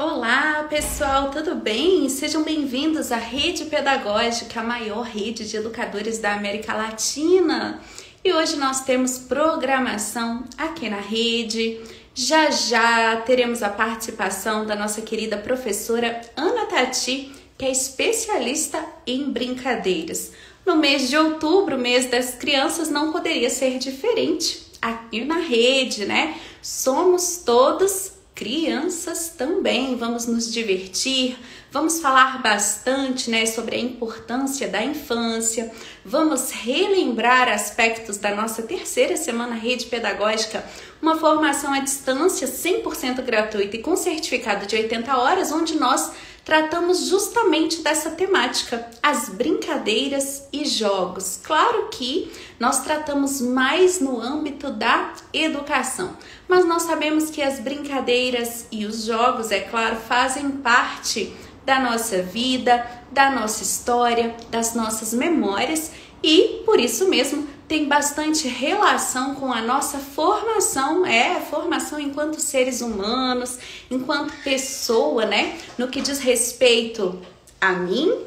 Olá pessoal, tudo bem? Sejam bem-vindos à Rede Pedagógica, a maior rede de educadores da América Latina. E hoje nós temos programação aqui na rede. Já teremos a participação da nossa querida professora Ana Tatit, que é especialista em brincadeiras. No mês de outubro, mês das crianças, não poderia ser diferente. Aqui na rede, né? Somos todos crianças também, vamos nos divertir, vamos falar bastante, né, sobre a importância da infância, vamos relembrar aspectos da nossa terceira semana Rede Pedagógica, uma formação à distância 100% gratuita e com certificado de 80 horas, onde nós tratamos justamente dessa temática, as brincadeiras e jogos. Claro que nós tratamos mais no âmbito da educação, mas nós sabemos que as brincadeiras e os jogos, é claro, fazem parte da nossa vida, da nossa história, das nossas memórias e, por isso mesmo, tem bastante relação com a nossa formação, a formação enquanto seres humanos, enquanto pessoa, né? No que diz respeito a mim,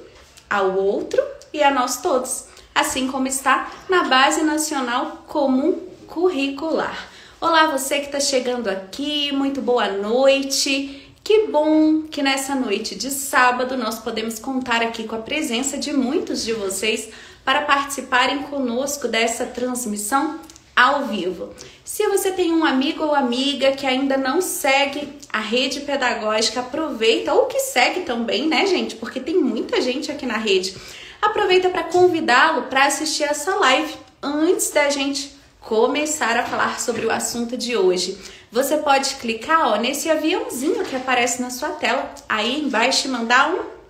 ao outro e a nós todos, assim como está na Base Nacional Comum Curricular. Olá, você que está chegando aqui, muito boa noite. Que bom que nessa noite de sábado nós podemos contar aqui com a presença de muitos de vocês para participarem conosco dessa transmissão ao vivo. Se você tem um amigo ou amiga que ainda não segue a Rede Pedagógica, aproveita, ou que segue também, né, gente? Porque tem muita gente aqui na rede. Aproveita para convidá-lo para assistir essa live antes da gente começar a falar sobre o assunto de hoje. Você pode clicar, ó, nesse aviãozinho que aparece na sua tela, aí embaixo, e mandar um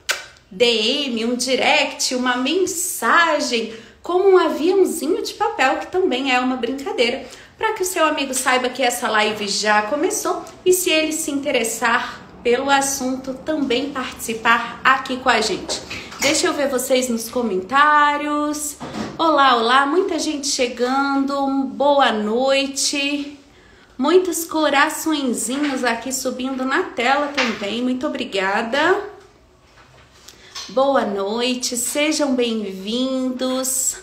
DM, um direct, uma mensagem, como um aviãozinho de papel, que também é uma brincadeira, para que o seu amigo saiba que essa live já começou e, se ele se interessar pelo assunto, também participar aqui com a gente. Deixa eu ver vocês nos comentários. Olá, olá, muita gente chegando, boa noite. Muitos coraçõezinhos aqui subindo na tela também, muito obrigada. Boa noite, sejam bem-vindos.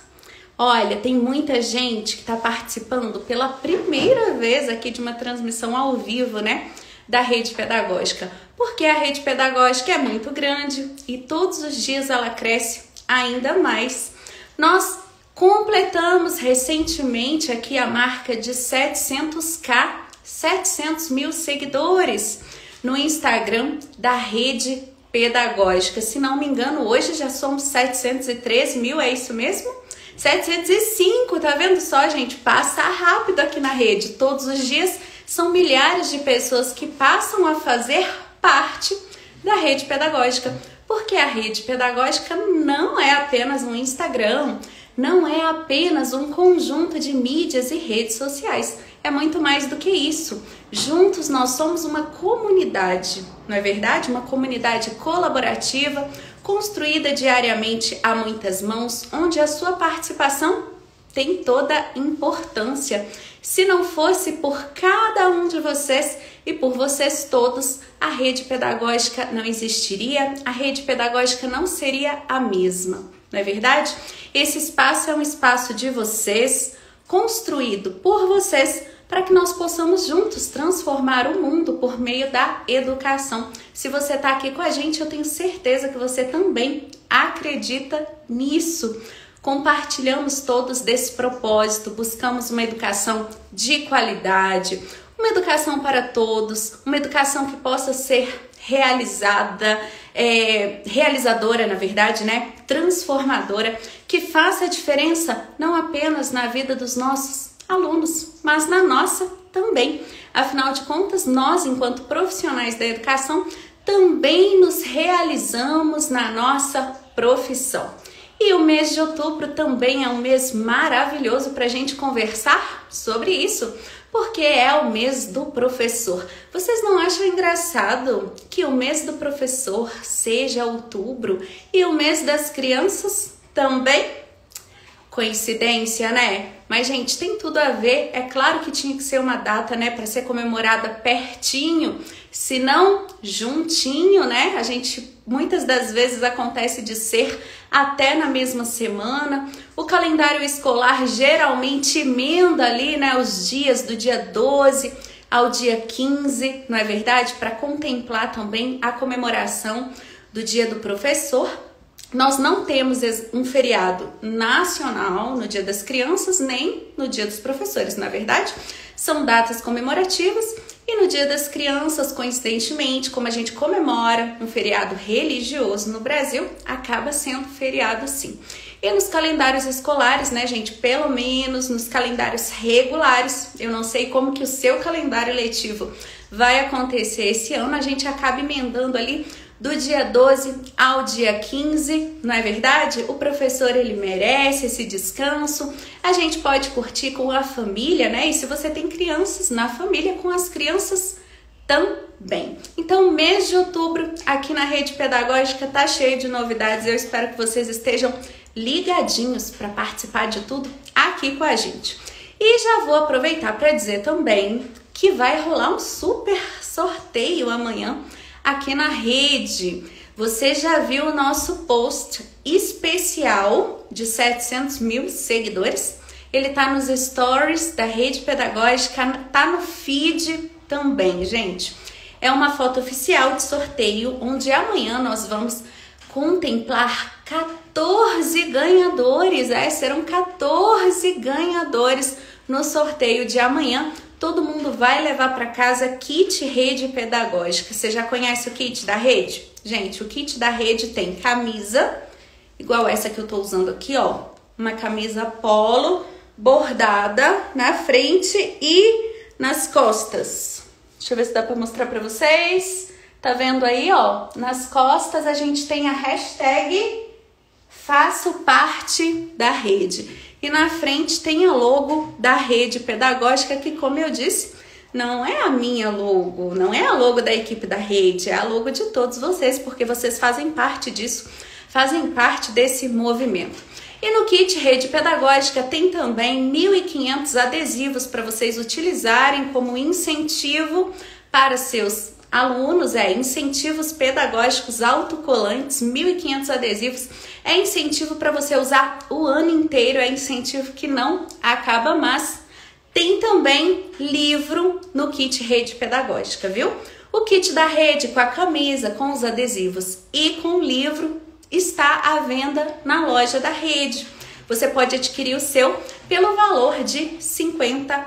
Olha, tem muita gente que está participando pela primeira vez aqui de uma transmissão ao vivo, né, da Rede Pedagógica. Porque a Rede Pedagógica é muito grande e todos os dias ela cresce ainda mais. Nós completamos recentemente aqui a marca de 700k, 700 mil seguidores no Instagram da Rede Pedagógica. Se não me engano, hoje já somos 703 mil, é isso mesmo? 705, tá vendo só, gente? Passa rápido aqui na rede. Todos os dias são milhares de pessoas que passam a fazer parte da Rede Pedagógica. Porque a Rede Pedagógica não é apenas um Instagram, não é apenas um conjunto de mídias e redes sociais. É muito mais do que isso. Juntos nós somos uma comunidade, não é verdade? Uma comunidade colaborativa, construída diariamente a muitas mãos, onde a sua participação tem toda importância. Se não fosse por cada um de vocês e por vocês todos, a Rede Pedagógica não existiria, a Rede Pedagógica não seria a mesma. Não é verdade? Esse espaço é um espaço de vocês, construído por vocês, para que nós possamos juntos transformar o mundo por meio da educação. Se você está aqui com a gente, eu tenho certeza que você também acredita nisso. Compartilhamos todos desse propósito, buscamos uma educação de qualidade, uma educação para todos, uma educação que possa ser realizada, realizadora, na verdade, né? Transformadora, que faça a diferença não apenas na vida dos nossos alunos, mas na nossa também. Afinal de contas, nós, enquanto profissionais da educação, também nos realizamos na nossa profissão. E o mês de outubro também é um mês maravilhoso para a gente conversar sobre isso, porque é o mês do professor. Vocês não acham engraçado que o mês do professor seja outubro e o mês das crianças também? Coincidência, né? Mas, gente, tem tudo a ver. É claro que tinha que ser uma data, né, para ser comemorada pertinho, se não juntinho, né? A gente muitas das vezes acontece de ser até na mesma semana. O calendário escolar geralmente emenda ali, né, os dias do dia 12 ao dia 15, não é verdade? Para contemplar também a comemoração do Dia do Professor. Nós não temos um feriado nacional no Dia das Crianças, nem no Dia dos Professores, na verdade. São datas comemorativas e no Dia das Crianças, coincidentemente, como a gente comemora um feriado religioso no Brasil, acaba sendo feriado sim. E nos calendários escolares, né, gente, pelo menos nos calendários regulares, eu não sei como que o seu calendário letivo vai acontecer esse ano, a gente acaba emendando ali do dia 12 ao dia 15, não é verdade? O professor, ele merece esse descanso, a gente pode curtir com a família, né? E se você tem crianças, na família, com as crianças também. Então, mês de outubro, aqui na Rede Pedagógica, tá cheio de novidades, eu espero que vocês estejam ligadinhos para participar de tudo aqui com a gente. E já vou aproveitar para dizer também que vai rolar um super sorteio amanhã, aqui na rede. Você já viu o nosso post especial de 700 mil seguidores? Ele tá nos stories da Rede Pedagógica, tá no feed também, gente. É uma foto oficial de sorteio, onde amanhã nós vamos contemplar 14 ganhadores. Serão 14 ganhadores no sorteio de amanhã. Todo mundo vai levar para casa kit Rede Pedagógica. Você já conhece o kit da Rede? Gente, o kit da Rede tem camisa, igual essa que eu tô usando aqui, ó. Uma camisa polo, bordada na frente e nas costas. Deixa eu ver se dá para mostrar para vocês. Tá vendo aí, ó? Nas costas a gente tem a hashtag Faço Parte da Rede. E na frente tem a logo da Rede Pedagógica, que, como eu disse, não é a minha logo, não é a logo da equipe da Rede, é a logo de todos vocês, porque vocês fazem parte disso, fazem parte desse movimento. E no kit Rede Pedagógica tem também 1.500 adesivos para vocês utilizarem como incentivo para seus alunos, incentivos pedagógicos autocolantes, 1.500 adesivos, é incentivo para você usar o ano inteiro, é incentivo que não acaba, mas tem também livro no kit Rede Pedagógica, viu? O kit da Rede com a camisa, com os adesivos e com o livro está à venda na loja da Rede. Você pode adquirir o seu pelo valor de R$50,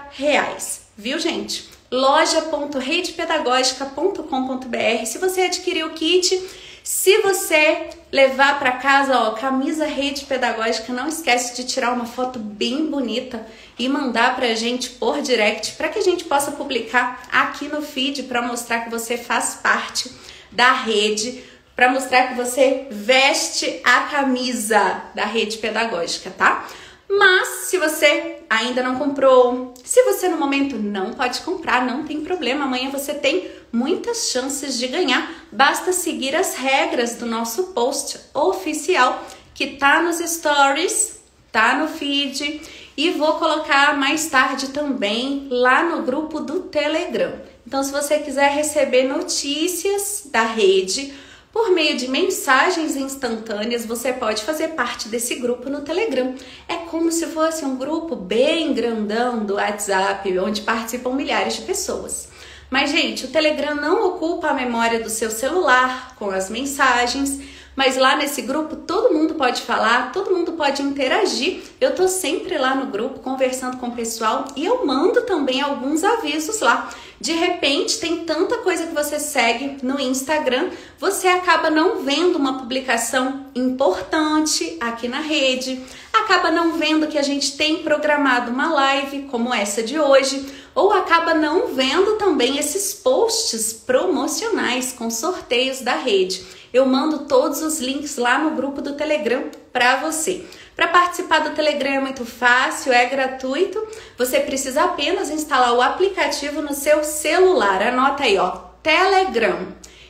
viu, gente? loja.redepedagogica.com.br. Se você adquirir o kit, se você levar para casa, ó, camisa Rede Pedagógica, não esquece de tirar uma foto bem bonita e mandar pra gente por direct, para que a gente possa publicar aqui no feed, para mostrar que você faz parte da Rede, para mostrar que você veste a camisa da Rede Pedagógica, tá? Mas se você ainda não comprou, se você no momento não pode comprar, não tem problema, amanhã você tem muitas chances de ganhar, basta seguir as regras do nosso post oficial, que tá nos stories, tá no feed, e vou colocar mais tarde também lá no grupo do Telegram. Então, se você quiser receber notícias da Rede por meio de mensagens instantâneas, você pode fazer parte desse grupo no Telegram. É como se fosse um grupo bem grandão do WhatsApp, onde participam milhares de pessoas. Mas, gente, o Telegram não ocupa a memória do seu celular com as mensagens, mas lá nesse grupo todo mundo pode falar, todo mundo pode interagir. Eu tô sempre lá no grupo conversando com o pessoal e eu mando também alguns avisos lá. De repente, tem tanta coisa que você segue no Instagram, você acaba não vendo uma publicação importante aqui na Rede, acaba não vendo que a gente tem programado uma live como essa de hoje, ou acaba não vendo também esses posts promocionais com sorteios da Rede. Eu mando todos os links lá no grupo do Telegram para você. Para participar do Telegram é muito fácil, é gratuito. Você precisa apenas instalar o aplicativo no seu celular. Anota aí, ó, Telegram.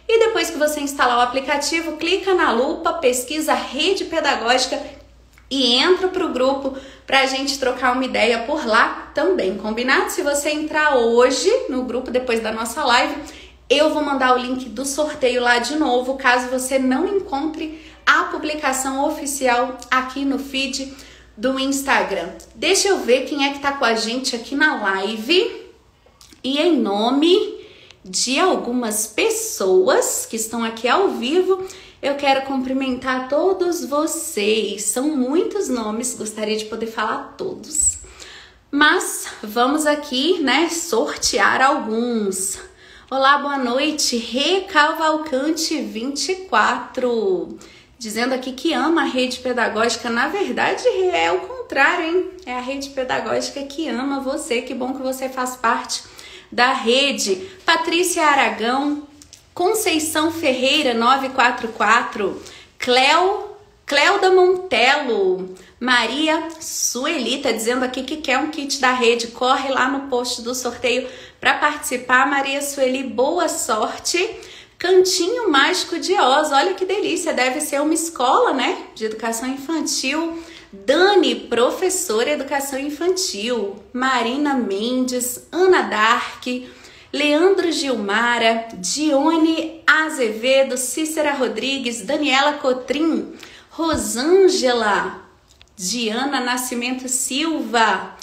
E depois que você instalar o aplicativo, clica na lupa, pesquisa Rede Pedagógica e entra para o grupo para a gente trocar uma ideia por lá também, combinado? Se você entrar hoje no grupo depois da nossa live, Eu vou mandar o link do sorteio lá de novo, caso você não encontre a publicação oficial aqui no feed do Instagram. Deixa eu ver quem é que tá com a gente aqui na live. E em nome de algumas pessoas que estão aqui ao vivo, eu quero cumprimentar todos vocês. São muitos nomes, gostaria de poder falar todos. Mas vamos aqui, né, sortear alguns. Olá, boa noite. Recalvalcante24. Dizendo aqui que ama a rede pedagógica. Na verdade, é o contrário, hein? É a rede pedagógica que ama você. Que bom que você faz parte da rede. Patrícia Aragão. Conceição Ferreira, 944, Cléuda Montelo, Maria Sueli, tá dizendo aqui que quer um kit da rede, corre lá no post do sorteio para participar, Maria Sueli, boa sorte. Cantinho Mágico de Oz, olha que delícia, deve ser uma escola, né, de educação infantil. Dani, professora de educação infantil, Marina Mendes, Ana Dark, Leandro Gilmara, Dione Azevedo, Cícera Rodrigues, Daniela Cotrim, Rosângela, Diana Nascimento Silva,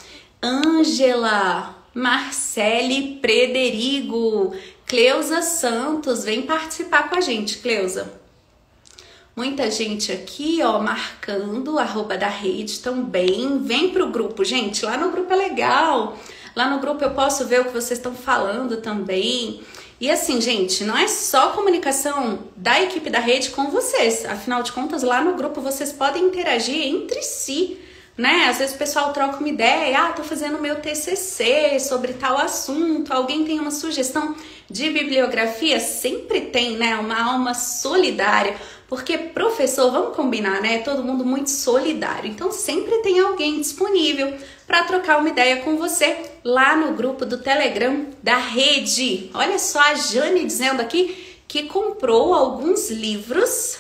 Ângela, Marcele Prederigo, Cleusa Santos, vem participar com a gente, Cleusa. Muita gente aqui, ó, marcando, arroba da rede também, vem pro grupo, gente, lá no grupo é legal. Lá no grupo eu posso ver o que vocês estão falando também. E assim, gente, não é só comunicação da equipe da rede com vocês. Afinal de contas, lá no grupo vocês podem interagir entre si, né? Às vezes o pessoal troca uma ideia. Ah, tô fazendo meu TCC sobre tal assunto. Alguém tem uma sugestão de bibliografia? Sempre tem, né? Uma alma solidária. Porque professor, vamos combinar, né? Todo mundo muito solidário. Então sempre tem alguém disponível para trocar uma ideia com você lá no grupo do Telegram da rede. Olha só a Jane dizendo aqui que comprou alguns livros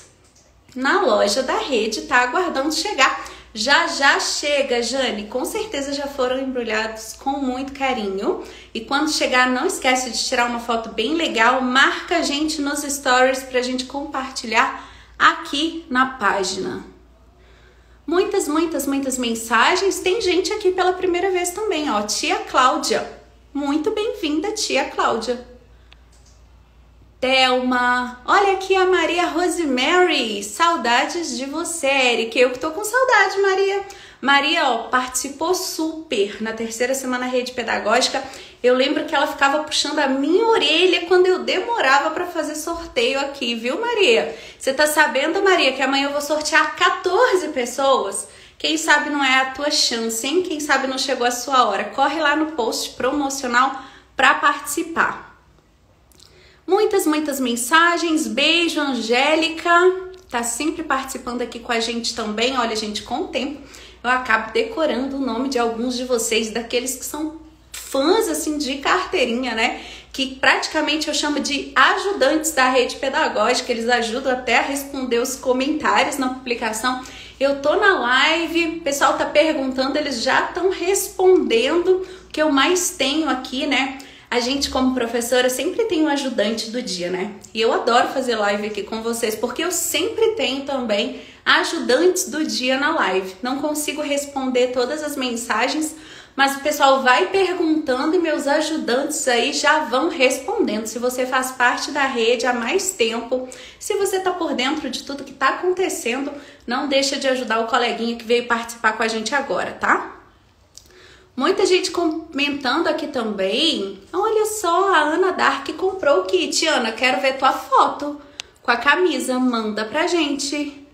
na loja da rede, tá aguardando chegar. Já chega, Jane, com certeza já foram embrulhados com muito carinho. E quando chegar, não esquece de tirar uma foto bem legal, marca a gente nos stories pra gente compartilhar aqui na página. Muitas mensagens. Tem gente aqui pela primeira vez também, ó. Tia Cláudia. Muito bem-vinda, tia Cláudia. Thelma. Olha aqui a Maria Rosemary. Saudades de você, Eric. Eu que tô com saudade, Maria. Maria, ó, participou super na terceira semana Rede Pedagógica. Eu lembro que ela ficava puxando a minha orelha quando eu demorava para fazer sorteio aqui, viu, Maria? Você tá sabendo, Maria, que amanhã eu vou sortear 14 pessoas? Quem sabe não é a tua chance, hein? Quem sabe não chegou a sua hora? Corre lá no post promocional para participar. Muitas mensagens. Beijo, Angélica. Tá sempre participando aqui com a gente também. Olha, gente, com o tempo eu acabo decorando o nome de alguns de vocês, daqueles que são fãs, assim, de carteirinha, né? Que praticamente eu chamo de ajudantes da rede pedagógica. Eles ajudam até a responder os comentários na publicação. Eu tô na live, o pessoal tá perguntando, eles já estão respondendo. O que eu mais tenho aqui, né? A gente, como professora, sempre tem um ajudante do dia, né? E eu adoro fazer live aqui com vocês, porque eu sempre tenho também ajudantes do dia na live. Não consigo responder todas as mensagens, mas o pessoal vai perguntando e meus ajudantes aí já vão respondendo. Se você faz parte da rede há mais tempo, se você tá por dentro de tudo que tá acontecendo, não deixa de ajudar o coleguinha que veio participar com a gente agora, tá? Muita gente comentando aqui também. Olha só, a Ana Dark comprou o kit. Ana, quero ver tua foto com a camisa. Manda pra gente.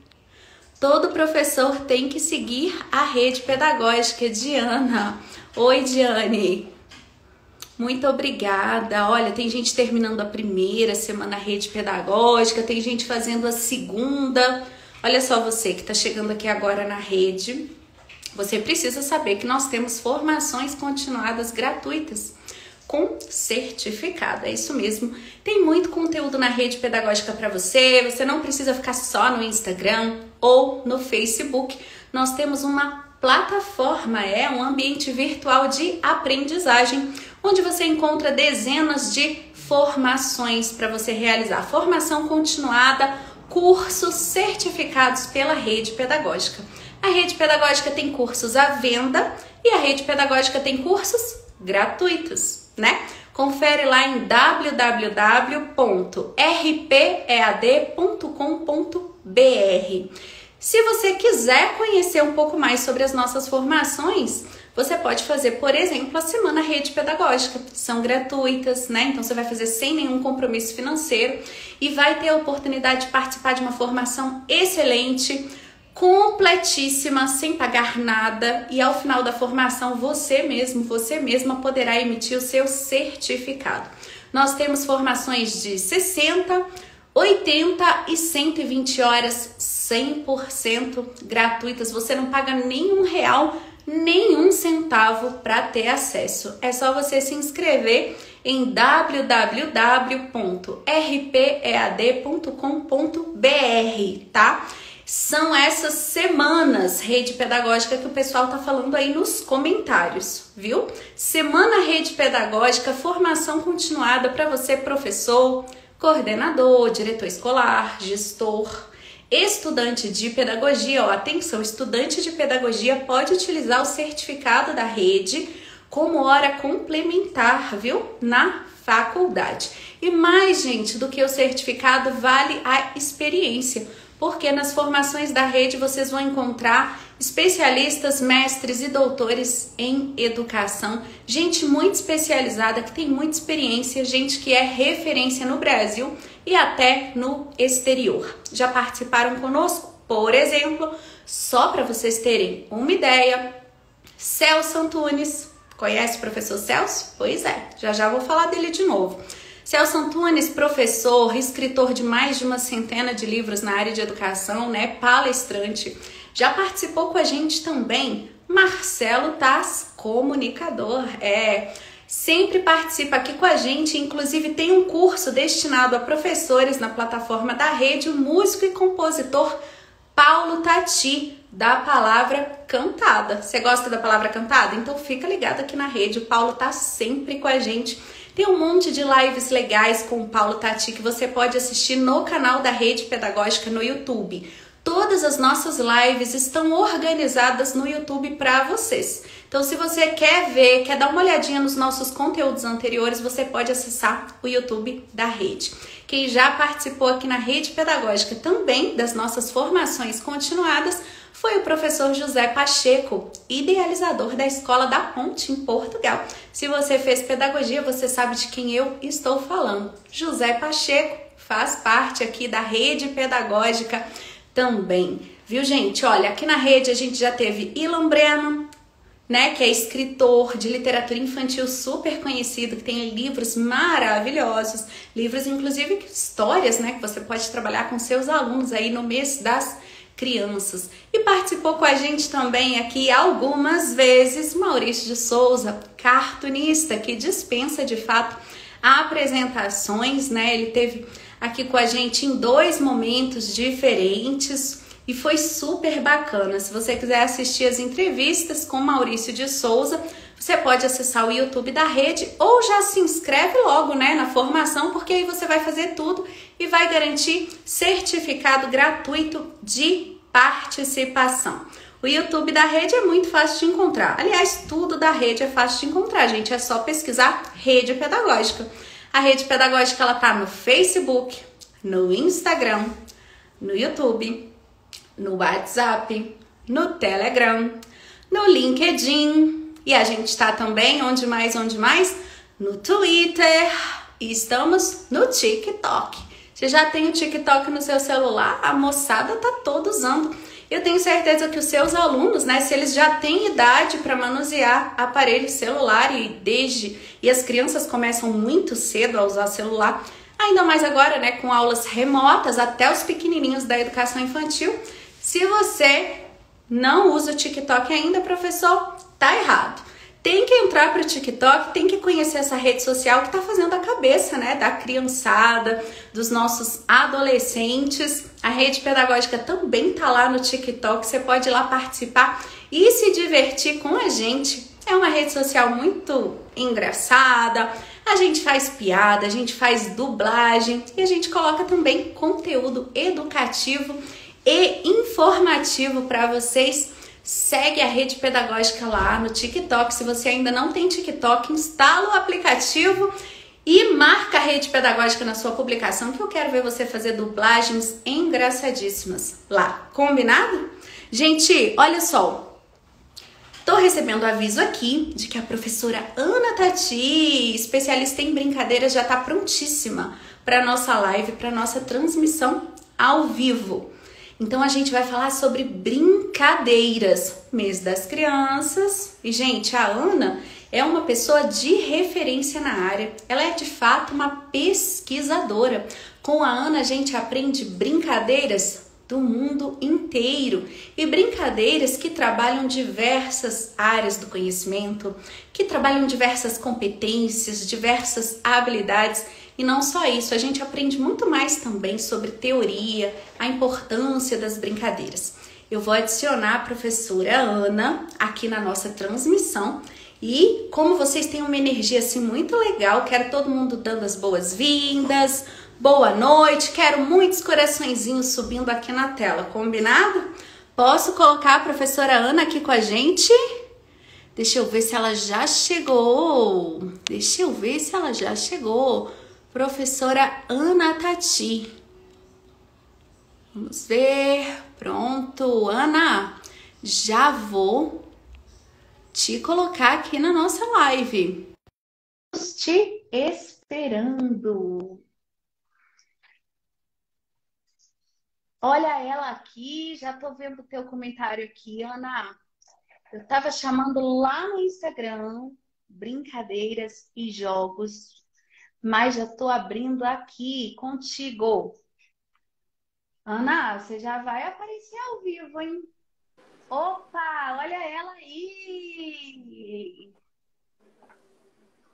Todo professor tem que seguir a rede pedagógica, Diana. Oi, Diane. Muito obrigada. Olha, tem gente terminando a primeira semana rede pedagógica, tem gente fazendo a segunda. Olha só você que está chegando aqui agora na rede. Você precisa saber que nós temos formações continuadas gratuitas com certificado, é isso mesmo. Tem muito conteúdo na rede pedagógica para você, você não precisa ficar só no Instagram ou no Facebook. Nós temos uma plataforma, é um ambiente virtual de aprendizagem, onde você encontra dezenas de formações para você realizar, formação continuada, cursos certificados pela Rede Pedagógica. A Rede Pedagógica tem cursos à venda e a Rede Pedagógica tem cursos gratuitos, né? Confere lá em www.rpead.com.br. Se você quiser conhecer um pouco mais sobre as nossas formações, você pode fazer, por exemplo, a Semana Rede Pedagógica. São gratuitas, né? Então, você vai fazer sem nenhum compromisso financeiro e vai ter a oportunidade de participar de uma formação excelente, completíssima, sem pagar nada. E ao final da formação, você mesmo, você mesma poderá emitir o seu certificado. Nós temos formações de 60, 80 e 120 horas 100% gratuitas. Você não paga nenhum real, nenhum centavo para ter acesso. É só você se inscrever em www.rpead.com.br, tá? São essas semanas Rede Pedagógica que o pessoal tá falando aí nos comentários, viu? Semana Rede Pedagógica, formação continuada para você, professor, coordenador, diretor escolar, gestor, estudante de pedagogia. Ó, atenção, estudante de pedagogia pode utilizar o certificado da rede como hora complementar, viu? Na faculdade. E mais, gente, do que o certificado, vale a experiência, porque nas formações da rede vocês vão encontrar especialistas, mestres e doutores em educação, gente muito especializada, que tem muita experiência, gente que é referência no Brasil e até no exterior. Já participaram conosco, por exemplo, só para vocês terem uma ideia, Celso Antunes. Conhece o professor Celso? Pois é, já vou falar dele de novo. Celso Antunes, professor, escritor de mais de uma centena de livros na área de educação, né? Palestrante. Já participou com a gente também Marcelo Taz, comunicador, sempre participa aqui com a gente, inclusive tem um curso destinado a professores na plataforma da rede, o músico e compositor Paulo Tatit, da palavra cantada. Você gosta da palavra cantada? Então fica ligado aqui na rede, o Paulo tá sempre com a gente. Tem um monte de lives legais com o Paulo Tatit que você pode assistir no canal da Rede Pedagógica no YouTube. Todas as nossas lives estão organizadas no YouTube para vocês. Então, se você quer ver, quer dar uma olhadinha nos nossos conteúdos anteriores, você pode acessar o YouTube da rede. Quem já participou aqui na Rede Pedagógica também das nossas formações continuadas foi o professor José Pacheco, idealizador da Escola da Ponte, em Portugal. Se você fez pedagogia, você sabe de quem eu estou falando. José Pacheco faz parte aqui da Rede Pedagógica também, viu, gente? Olha, aqui na rede a gente já teve Ilan Brenman, né, que é escritor de literatura infantil super conhecido, que tem livros maravilhosos, livros, inclusive, histórias, né, que você pode trabalhar com seus alunos aí no mês das crianças. E participou com a gente também aqui algumas vezes Maurício de Souza, cartunista, que dispensa de fato apresentações, né? Ele teve aqui com a gente em 2 momentos diferentes e foi super bacana. Se você quiser assistir as entrevistas com Maurício de Souza, você pode acessar o YouTube da rede ou já se inscreve logo, né, na formação, porque aí você vai fazer tudo e vai garantir certificado gratuito de participação. O YouTube da rede é muito fácil de encontrar. Aliás, tudo da rede é fácil de encontrar, gente. É só pesquisar Rede Pedagógica. A Rede Pedagógica, ela tá no Facebook, no Instagram, no YouTube, no WhatsApp, no Telegram, no LinkedIn. E a gente tá também, onde mais? No Twitter. E estamos no TikTok. Você já tem o TikTok no seu celular? A moçada tá toda usando. Eu tenho certeza que os seus alunos, né, se eles já têm idade para manusear aparelho celular e as crianças começam muito cedo a usar celular, ainda mais agora, né, com aulas remotas, até os pequenininhos da educação infantil. Se você não usa o TikTok ainda, professor, tá errado. Tem que entrar para o TikTok, tem que conhecer essa rede social que tá fazendo a cabeça, né, da criançada, dos nossos adolescentes. A Rede Pedagógica também tá lá no TikTok, você pode ir lá participar e se divertir com a gente. É uma rede social muito engraçada, A gente faz piada, a gente faz dublagem e a gente coloca também conteúdo educativo e informativo para vocês. Segue a Rede Pedagógica lá no TikTok. Se você ainda não tem TikTok, instala o aplicativo e marca a Rede Pedagógica na sua publicação, que eu quero ver você fazer dublagens engraçadíssimas lá. Combinado? Gente, olha só. Tô recebendo aviso aqui de que a professora Ana Tatit, especialista em brincadeiras, já tá prontíssima para nossa live, para nossa transmissão ao vivo. Então a gente vai falar sobre brincadeiras, mês das crianças. E gente, a Ana é uma pessoa de referência na área. Ela é de fato uma pesquisadora. Com a Ana a gente aprende brincadeiras do mundo inteiro e brincadeiras que trabalham diversas áreas do conhecimento, que trabalham diversas competências, diversas habilidades. E não só isso, a gente aprende muito mais também sobre teoria, a importância das brincadeiras. Eu vou adicionar a professora Ana aqui na nossa transmissão. E como vocês têm uma energia assim muito legal, quero todo mundo dando as boas-vindas, boa noite, quero muitos coraçõezinhos subindo aqui na tela, combinado? Posso colocar a professora Ana aqui com a gente? Deixa eu ver se ela já chegou. Professora Ana Tatit. Vamos ver. Pronto, Ana. Já vou te colocar aqui na nossa live. Estamos te esperando. Olha ela aqui. Já tô vendo o teu comentário aqui, Ana. Eu tava chamando lá no Instagram, brincadeiras e jogos. Mas já estou abrindo aqui contigo. Ana, você já vai aparecer ao vivo, hein? Opa, olha ela aí!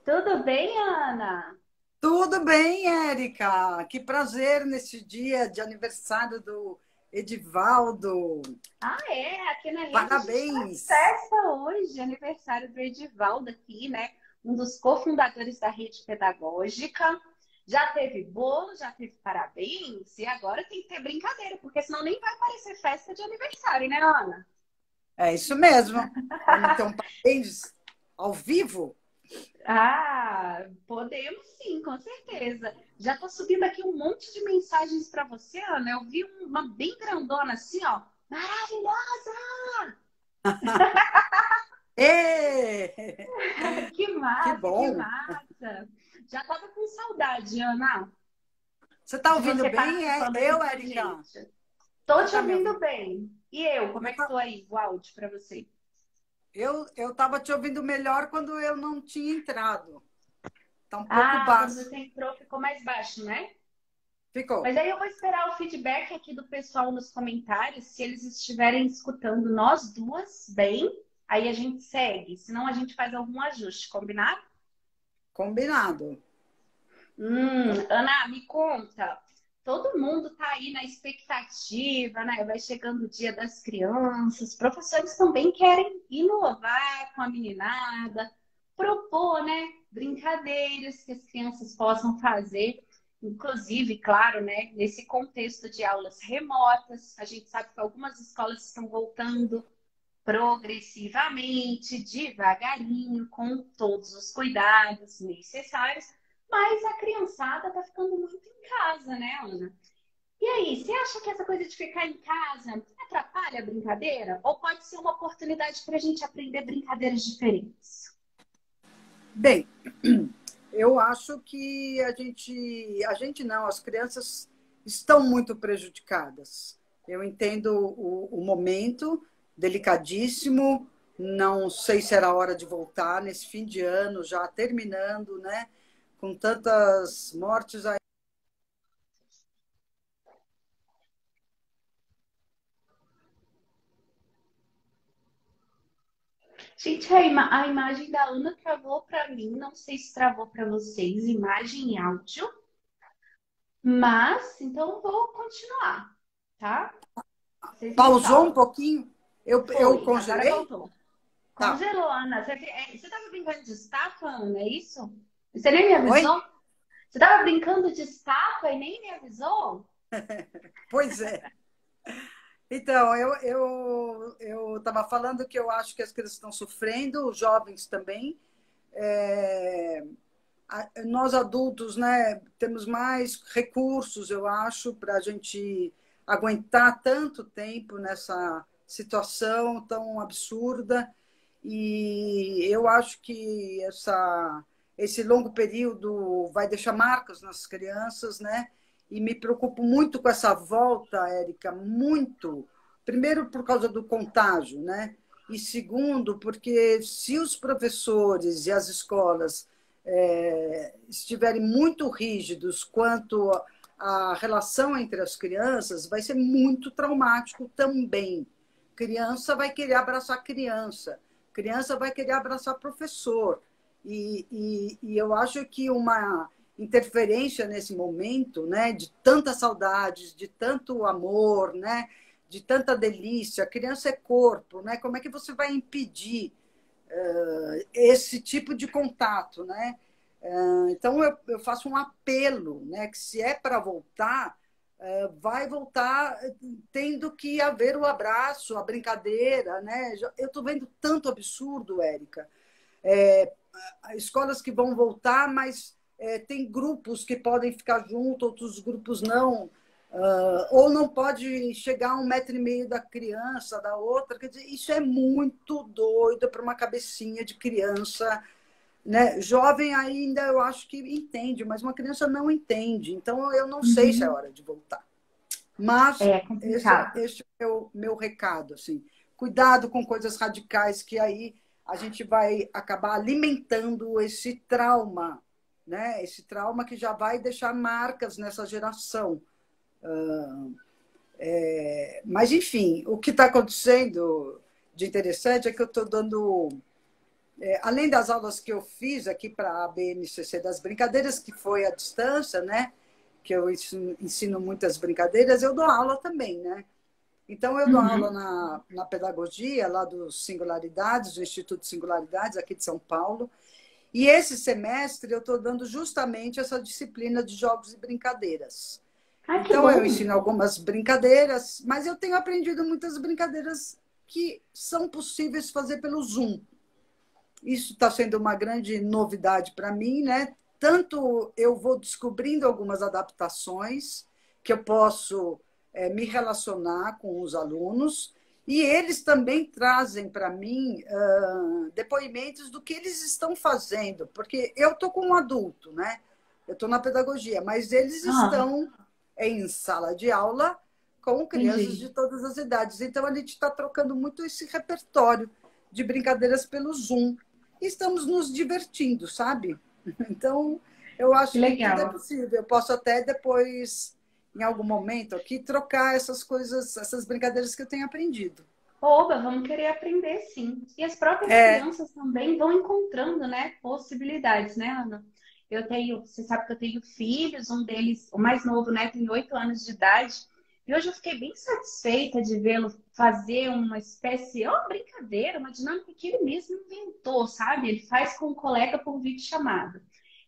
Tudo bem, Ana? Tudo bem, Érica. Que prazer neste dia de aniversário do Edivaldo. Ah, é? Aqui na Rede parabéns! Festa hoje, aniversário do Edivaldo aqui, né? Um dos cofundadores da Rede Pedagógica. Já teve bolo, já teve parabéns e agora tem que ter brincadeira, porque senão nem vai aparecer festa de aniversário, né, Ana? É isso mesmo. Então, parabéns ao vivo? Ah, podemos sim, com certeza. Já tô subindo aqui um monte de mensagens para você, Ana. Eu vi uma bem grandona assim, ó. Maravilhosa! Que massa, que bom. Que massa. Já tava com saudade, Ana. Você tá ouvindo bem? Eu, Érica? Tô te ouvindo bem. E eu, como é que tô aí o áudio pra você? Eu tava te ouvindo melhor quando eu não tinha entrado. Tá um pouco baixo. Quando você entrou ficou mais baixo, né? Ficou. Mas aí eu vou esperar o feedback aqui do pessoal nos comentários, se eles estiverem escutando nós duas bem. Aí a gente segue, senão a gente faz algum ajuste, combinado? Combinado. Ana, me conta. Todo mundo tá aí na expectativa, né? Vai chegando o Dia das Crianças. Professores também querem inovar com a meninada, propor, né? Brincadeiras que as crianças possam fazer. Inclusive, claro, né? Nesse contexto de aulas remotas, a gente sabe que algumas escolas estão voltando progressivamente, devagarinho, com todos os cuidados necessários, mas a criançada tá ficando muito em casa, né, Ana? E aí, você acha que essa coisa de ficar em casa atrapalha a brincadeira? Ou pode ser uma oportunidade para a gente aprender brincadeiras diferentes? Bem, eu acho que as crianças estão muito prejudicadas. Eu entendo o momento delicadíssimo, não sei se era hora de voltar nesse fim de ano, já terminando, né? Com tantas mortes aí. Gente, a imagem da Ana travou para mim, não sei se travou para vocês, imagem e áudio. Mas, então, vou continuar, tá? Pausou um pouquinho? Eu congelei? Congelou, Ana. Você estava brincando de estátua, Ana, é isso? Você nem me avisou? Oi? Você estava brincando de estátua e nem me avisou? Pois é. Então, eu estava falando que eu acho que as crianças estão sofrendo, os jovens também. Nós adultos, né, temos mais recursos, eu acho, para a gente aguentar tanto tempo nessa situação tão absurda. E eu acho que esse longo período vai deixar marcas nas crianças, né? E me preocupo muito com essa volta, Érica, muito. Primeiro, por causa do contágio, né? E segundo, porque se os professores e as escolas estiverem muito rígidos quanto à relação entre as crianças, vai ser muito traumático também. Criança vai querer abraçar criança, criança vai querer abraçar professor. E eu acho que uma interferência nesse momento, né, de tantas saudades, de tanto amor, né, de tanta delícia. A criança é corpo, né? Como é que você vai impedir esse tipo de contato, né? Então eu faço um apelo, né, que se é para voltar, vai voltar tendo que haver o abraço, a brincadeira, né? Eu estou vendo tanto absurdo, Érica. Escolas que vão voltar, mas tem grupos que podem ficar junto, outros grupos não, ou não pode chegar a 1,5 metro da criança, da outra. Quer dizer, isso é muito doido para uma cabecinha de criança, né? Jovem ainda eu acho que entende, mas uma criança não entende. Então eu não sei se é hora de voltar. Mas esse é o meu recado, assim. Cuidado com coisas radicais, que aí a gente vai acabar alimentando esse trauma, né? Esse trauma que já vai deixar marcas nessa geração. Mas, enfim, o que está acontecendo de interessante é que eu estou dando... além das aulas que eu fiz aqui para a ABNCC das brincadeiras, que foi à distância, né? Que eu ensino muitas brincadeiras, eu dou aula também, né? Então, eu dou aula na pedagogia, lá do Singularidades, do Instituto de Singularidades, aqui de São Paulo. E esse semestre eu estou dando justamente essa disciplina de jogos e brincadeiras. Ai, então eu ensino algumas brincadeiras, mas eu tenho aprendido muitas brincadeiras que são possíveis fazer pelo Zoom. Isso está sendo uma grande novidade para mim, né? Tanto eu vou descobrindo algumas adaptações que eu posso me relacionar com os alunos, e eles também trazem para mim depoimentos do que eles estão fazendo, porque eu estou com um adulto, né? Eu estou na pedagogia, mas eles estão em sala de aula com crianças de todas as idades. Então, a gente está trocando muito esse repertório de brincadeiras pelo Zoom. E estamos nos divertindo, sabe? Então, eu acho legal. Que tudo é possível. Eu posso até depois... em algum momento aqui, trocar essas coisas, essas brincadeiras que eu tenho aprendido. Oba, vamos querer aprender, sim. E as próprias crianças também vão encontrando, né, possibilidades, né, Ana? Eu tenho, você sabe que eu tenho filhos, um deles, o mais novo, né, tem 8 anos de idade, e hoje eu fiquei bem satisfeita de vê-lo fazer uma espécie, uma brincadeira, uma dinâmica que ele mesmo inventou, sabe? Ele faz com um colega por videochamada.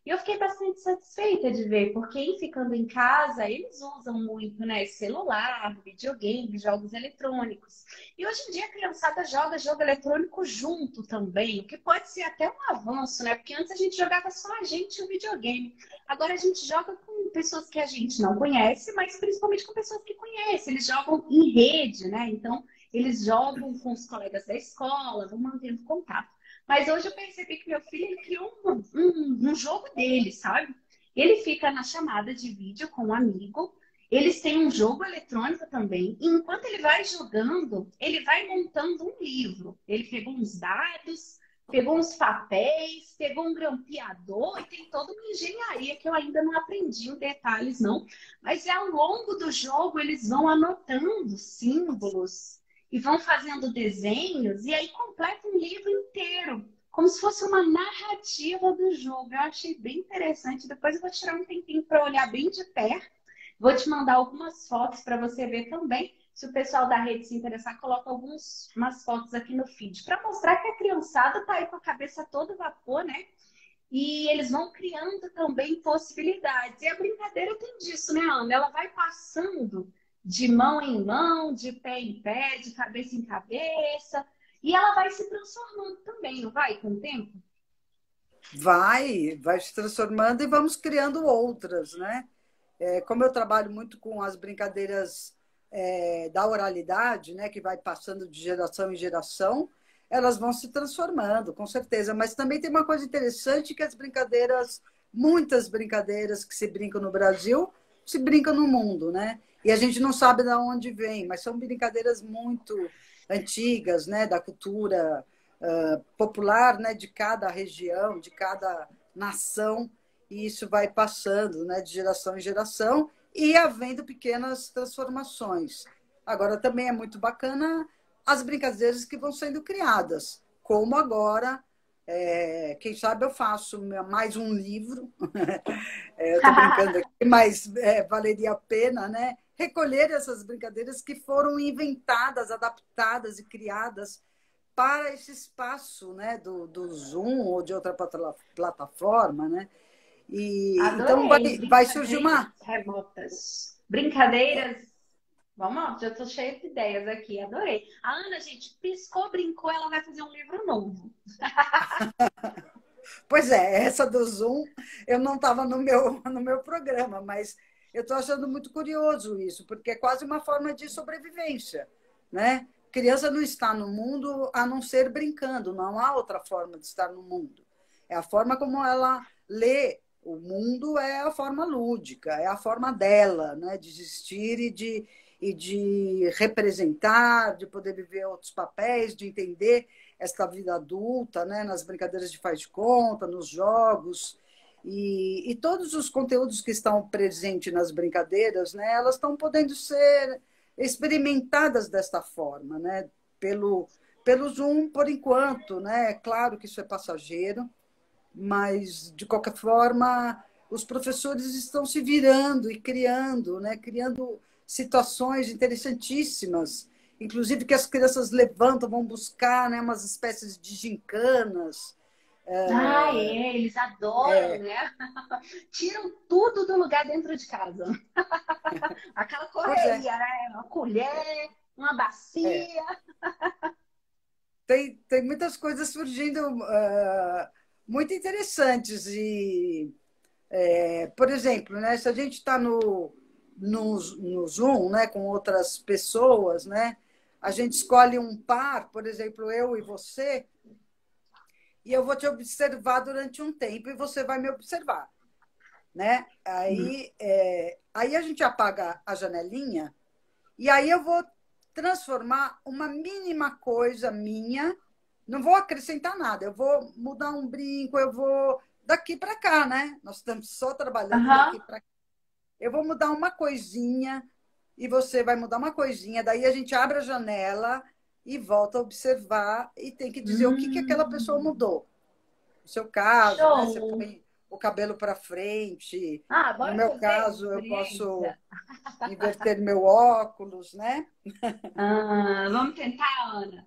E eu fiquei bastante satisfeita de ver, porque em ficando em casa, eles usam muito, né, celular, videogame, jogos eletrônicos. E hoje em dia a criançada joga jogo eletrônico junto também, o que pode ser até um avanço, né? Porque antes a gente jogava só a gente e o videogame. Agora a gente joga com pessoas que a gente não conhece, mas principalmente com pessoas que conhecem. Eles jogam em rede, né? Então eles jogam com os colegas da escola, vão mantendo contato. Mas hoje eu percebi que meu filho ele criou um jogo dele, sabe? Ele fica na chamada de vídeo com um amigo, eles têm um jogo eletrônico também, e enquanto ele vai jogando, ele vai montando um livro. Ele pegou uns dados, pegou uns papéis, pegou um grampeador, e tem toda uma engenharia que eu ainda não aprendi em detalhes, não. Mas ao longo do jogo, eles vão anotando símbolos, e vão fazendo desenhos, e aí completa um livro inteiro, como se fosse uma narrativa do jogo. Eu achei bem interessante. Depois eu vou tirar um tempinho para olhar bem de perto. Vou te mandar algumas fotos para você ver também. Se o pessoal da rede se interessar, coloca umas fotos aqui no feed, para mostrar que a criançada tá aí com a cabeça todo vapor, né? E eles vão criando também possibilidades. E a brincadeira tem disso, né, Ana? Ela vai passando de mão em mão, de pé em pé, de cabeça em cabeça. E ela vai se transformando também, não vai, com o tempo? Vai se transformando e vamos criando outras, né? Como eu trabalho muito com as brincadeiras da oralidade, né, que vai passando de geração em geração, elas vão se transformando, com certeza. Mas também tem uma coisa interessante que as brincadeiras, muitas brincadeiras que se brincam no Brasil, se brincam no mundo, né? E a gente não sabe de onde vem, mas são brincadeiras muito antigas, né? Da cultura popular, né? De cada região, de cada nação. E isso vai passando, né? De geração em geração e havendo pequenas transformações. Agora também é muito bacana as brincadeiras que vão sendo criadas, como agora, quem sabe eu faço mais um livro, eu estou brincando aqui, mas valeria a pena, né? Recolher essas brincadeiras que foram inventadas, adaptadas e criadas para esse espaço, né? do Zoom ou de outra plataforma, né? E adorei. Então vai surgir uma... remotas. Brincadeiras... Vamos, já estou cheia de ideias aqui, adorei. A Ana, gente, piscou, brincou, ela vai fazer um livro novo. Pois é, essa do Zoom, eu não estava no meu programa, mas eu estou achando muito curioso isso, porque é quase uma forma de sobrevivência, né? Criança não está no mundo a não ser brincando, não há outra forma de estar no mundo. É a forma como ela lê o mundo, é a forma lúdica, é a forma dela, né? De existir e de representar, de poder viver outros papéis, de entender esta vida adulta, né? Nas brincadeiras de faz de conta, nos jogos. E todos os conteúdos que estão presentes nas brincadeiras, né? Elas estão podendo ser experimentadas desta forma, né? Pelo Zoom, por enquanto, né? É claro que isso é passageiro, mas, de qualquer forma, os professores estão se virando e criando, né? Criando situações interessantíssimas, inclusive que as crianças levantam, vão buscar, né, umas espécies de gincanas. Eles adoram, né? Tiram tudo do lugar dentro de casa. Aquela correria, né? Uma colher, uma bacia. Tem muitas coisas surgindo muito interessantes. E, por exemplo, né, se a gente está no Zoom, né, com outras pessoas, né? A gente escolhe um par, por exemplo, eu e você, e eu vou te observar durante um tempo e você vai me observar, né? Aí a gente apaga a janelinha e aí eu vou transformar uma mínima coisa minha, não vou acrescentar nada, eu vou mudar um brinco, eu vou daqui para cá, né? Nós estamos só trabalhando daqui para cá. Eu vou mudar uma coisinha e você vai mudar uma coisinha. Daí a gente abre a janela e volta a observar e tem que dizer o que aquela pessoa mudou. No seu caso, né? Você põe o cabelo para frente. No meu caso, eu posso inverter meu óculos, né? Vamos tentar, Ana?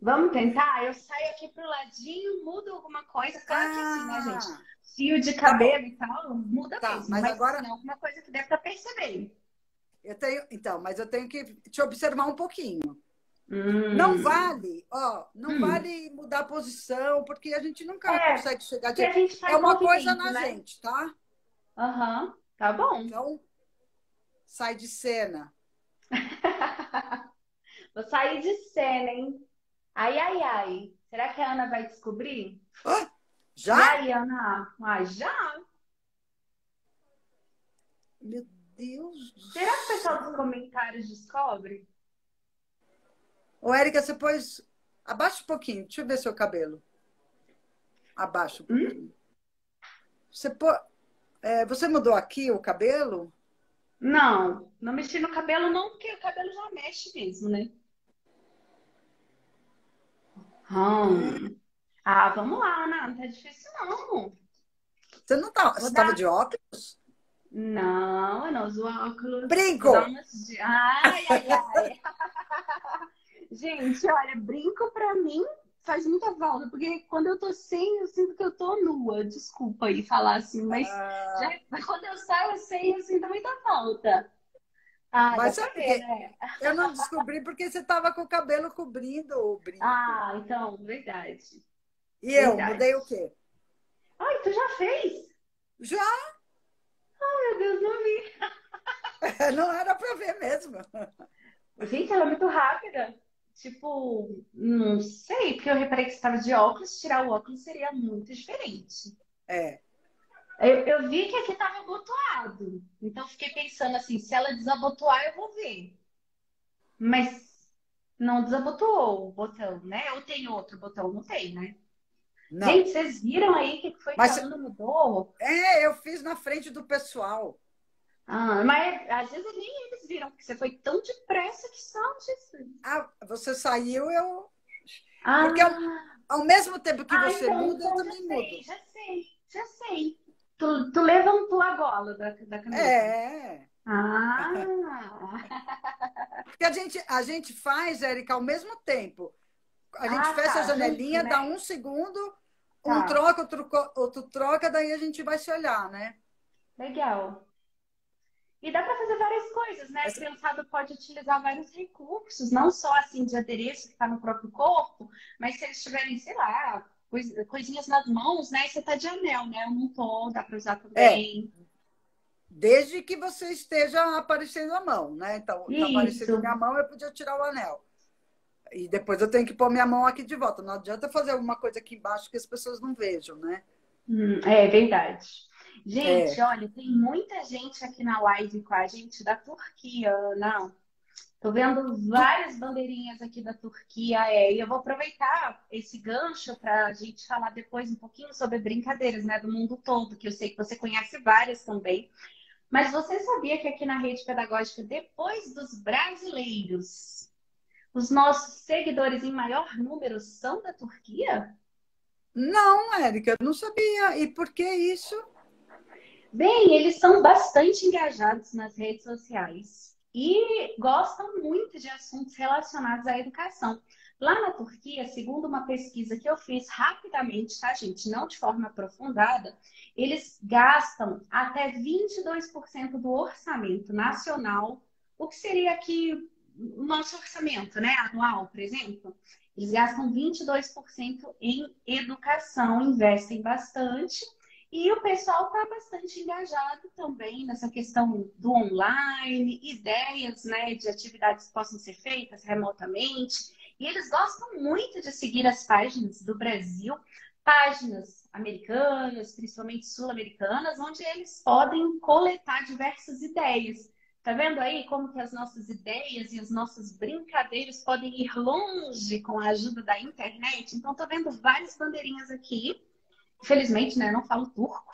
Vamos tentar? Eu saio aqui pro ladinho, mudo alguma coisa. Claro que assim, né, gente? Fio de cabelo e tal, muda mesmo. Mas agora não, uma coisa que deve estar percebendo. Mas eu tenho que te observar um pouquinho. Não vale, vale mudar a posição, porque a gente nunca consegue chegar de... É uma coisa na gente, tá? Tá bom. Então, sai de cena. Vou sair de cena, hein? Ai. Será que a Ana vai descobrir? Já? E aí, Ana? Já? Meu Deus do céu. Será que o pessoal dos comentários descobre? Ô, Érica, você pôs... Abaixa um pouquinho. Deixa eu ver seu cabelo. Abaixa um pouquinho. Você pôs... você mudou aqui o cabelo? Não. Não mexi no cabelo não, porque o cabelo já mexe mesmo, né? Vamos lá, Ana. Não tá difícil, não. Você não tá... Você tava de óculos? Não, eu não uso óculos. Brinco! Gente, olha, brinco pra mim faz muita falta, porque quando eu tô sem, eu sinto que eu tô nua. Desculpa aí falar assim, mas quando eu saio, eu sei, eu sinto muita falta. Ah, mas sabe que né? Eu não descobri porque você tava com o cabelo cobrindo o brinco. Ah, então, verdade. E eu mudei o quê? Ai, tu já fez? Já? Ai, meu Deus, não vi. Não era pra ver mesmo. Gente, ela é muito rápida. Tipo, não sei, porque eu reparei que você estava de óculos, tirar o óculos seria muito diferente. É. Eu vi que aqui estava abotoado. Então, fiquei pensando assim, se ela desabotoar, eu vou ver. Mas não desabotoou o botão, né? Ou tem outro botão? Não tem, né? Não. Gente, vocês viram aí o que foi que ela mudou? É, eu fiz na frente do pessoal. Ah, mas às vezes nem eles viram, porque você foi tão depressa que só disse. Ah, você saiu, eu... Ah. Porque ao mesmo tempo que você então, muda, eu também mudo. Já sei. Tu levantou a gola da caneta. É. Ah. Porque a gente faz, Érica, ao mesmo tempo. A gente fecha a janelinha, dá um segundo, um troca, outro troca, daí a gente vai se olhar, né? Legal. E dá para fazer várias coisas, né? A criançada pode utilizar vários recursos, não só assim de adereço que está no próprio corpo, mas se eles tiverem, sei lá, coisinhas nas mãos, né? Você tá de anel, né? Um tom, dá para usar também. É. Desde que você esteja aparecendo a mão, né? Então, tá aparecendo minha mão, eu podia tirar o anel. E depois eu tenho que pôr minha mão aqui de volta. Não adianta fazer alguma coisa aqui embaixo que as pessoas não vejam, né? É verdade. Gente, olha, tem muita gente aqui na live com a gente da Turquia, Ana. Tô vendo várias bandeirinhas aqui da Turquia. E eu vou aproveitar esse gancho para a gente falar depois um pouquinho sobre brincadeiras, né? Do mundo todo, que eu sei que você conhece várias também. Mas você sabia que aqui na Rede Pedagógica, depois dos brasileiros... Os nossos seguidores em maior número são da Turquia? Não, Érica, eu não sabia. E por que isso? Bem, eles são bastante engajados nas redes sociais e gostam muito de assuntos relacionados à educação. Lá na Turquia, segundo uma pesquisa que eu fiz rapidamente, tá, gente? Não de forma aprofundada, eles gastam até 22% do orçamento nacional, o que seria aqui... O nosso orçamento, né, anual, por exemplo, eles gastam 22% em educação, investem bastante e o pessoal está bastante engajado também nessa questão do online, ideias, né, de atividades que possam ser feitas remotamente. E eles gostam muito de seguir as páginas do Brasil, páginas americanas, principalmente sul-americanas, onde eles podem coletar diversas ideias. Tá vendo aí como que as nossas ideias e as nossas brincadeiras podem ir longe com a ajuda da internet? Então, tô vendo várias bandeirinhas aqui. Infelizmente, né, eu não falo turco,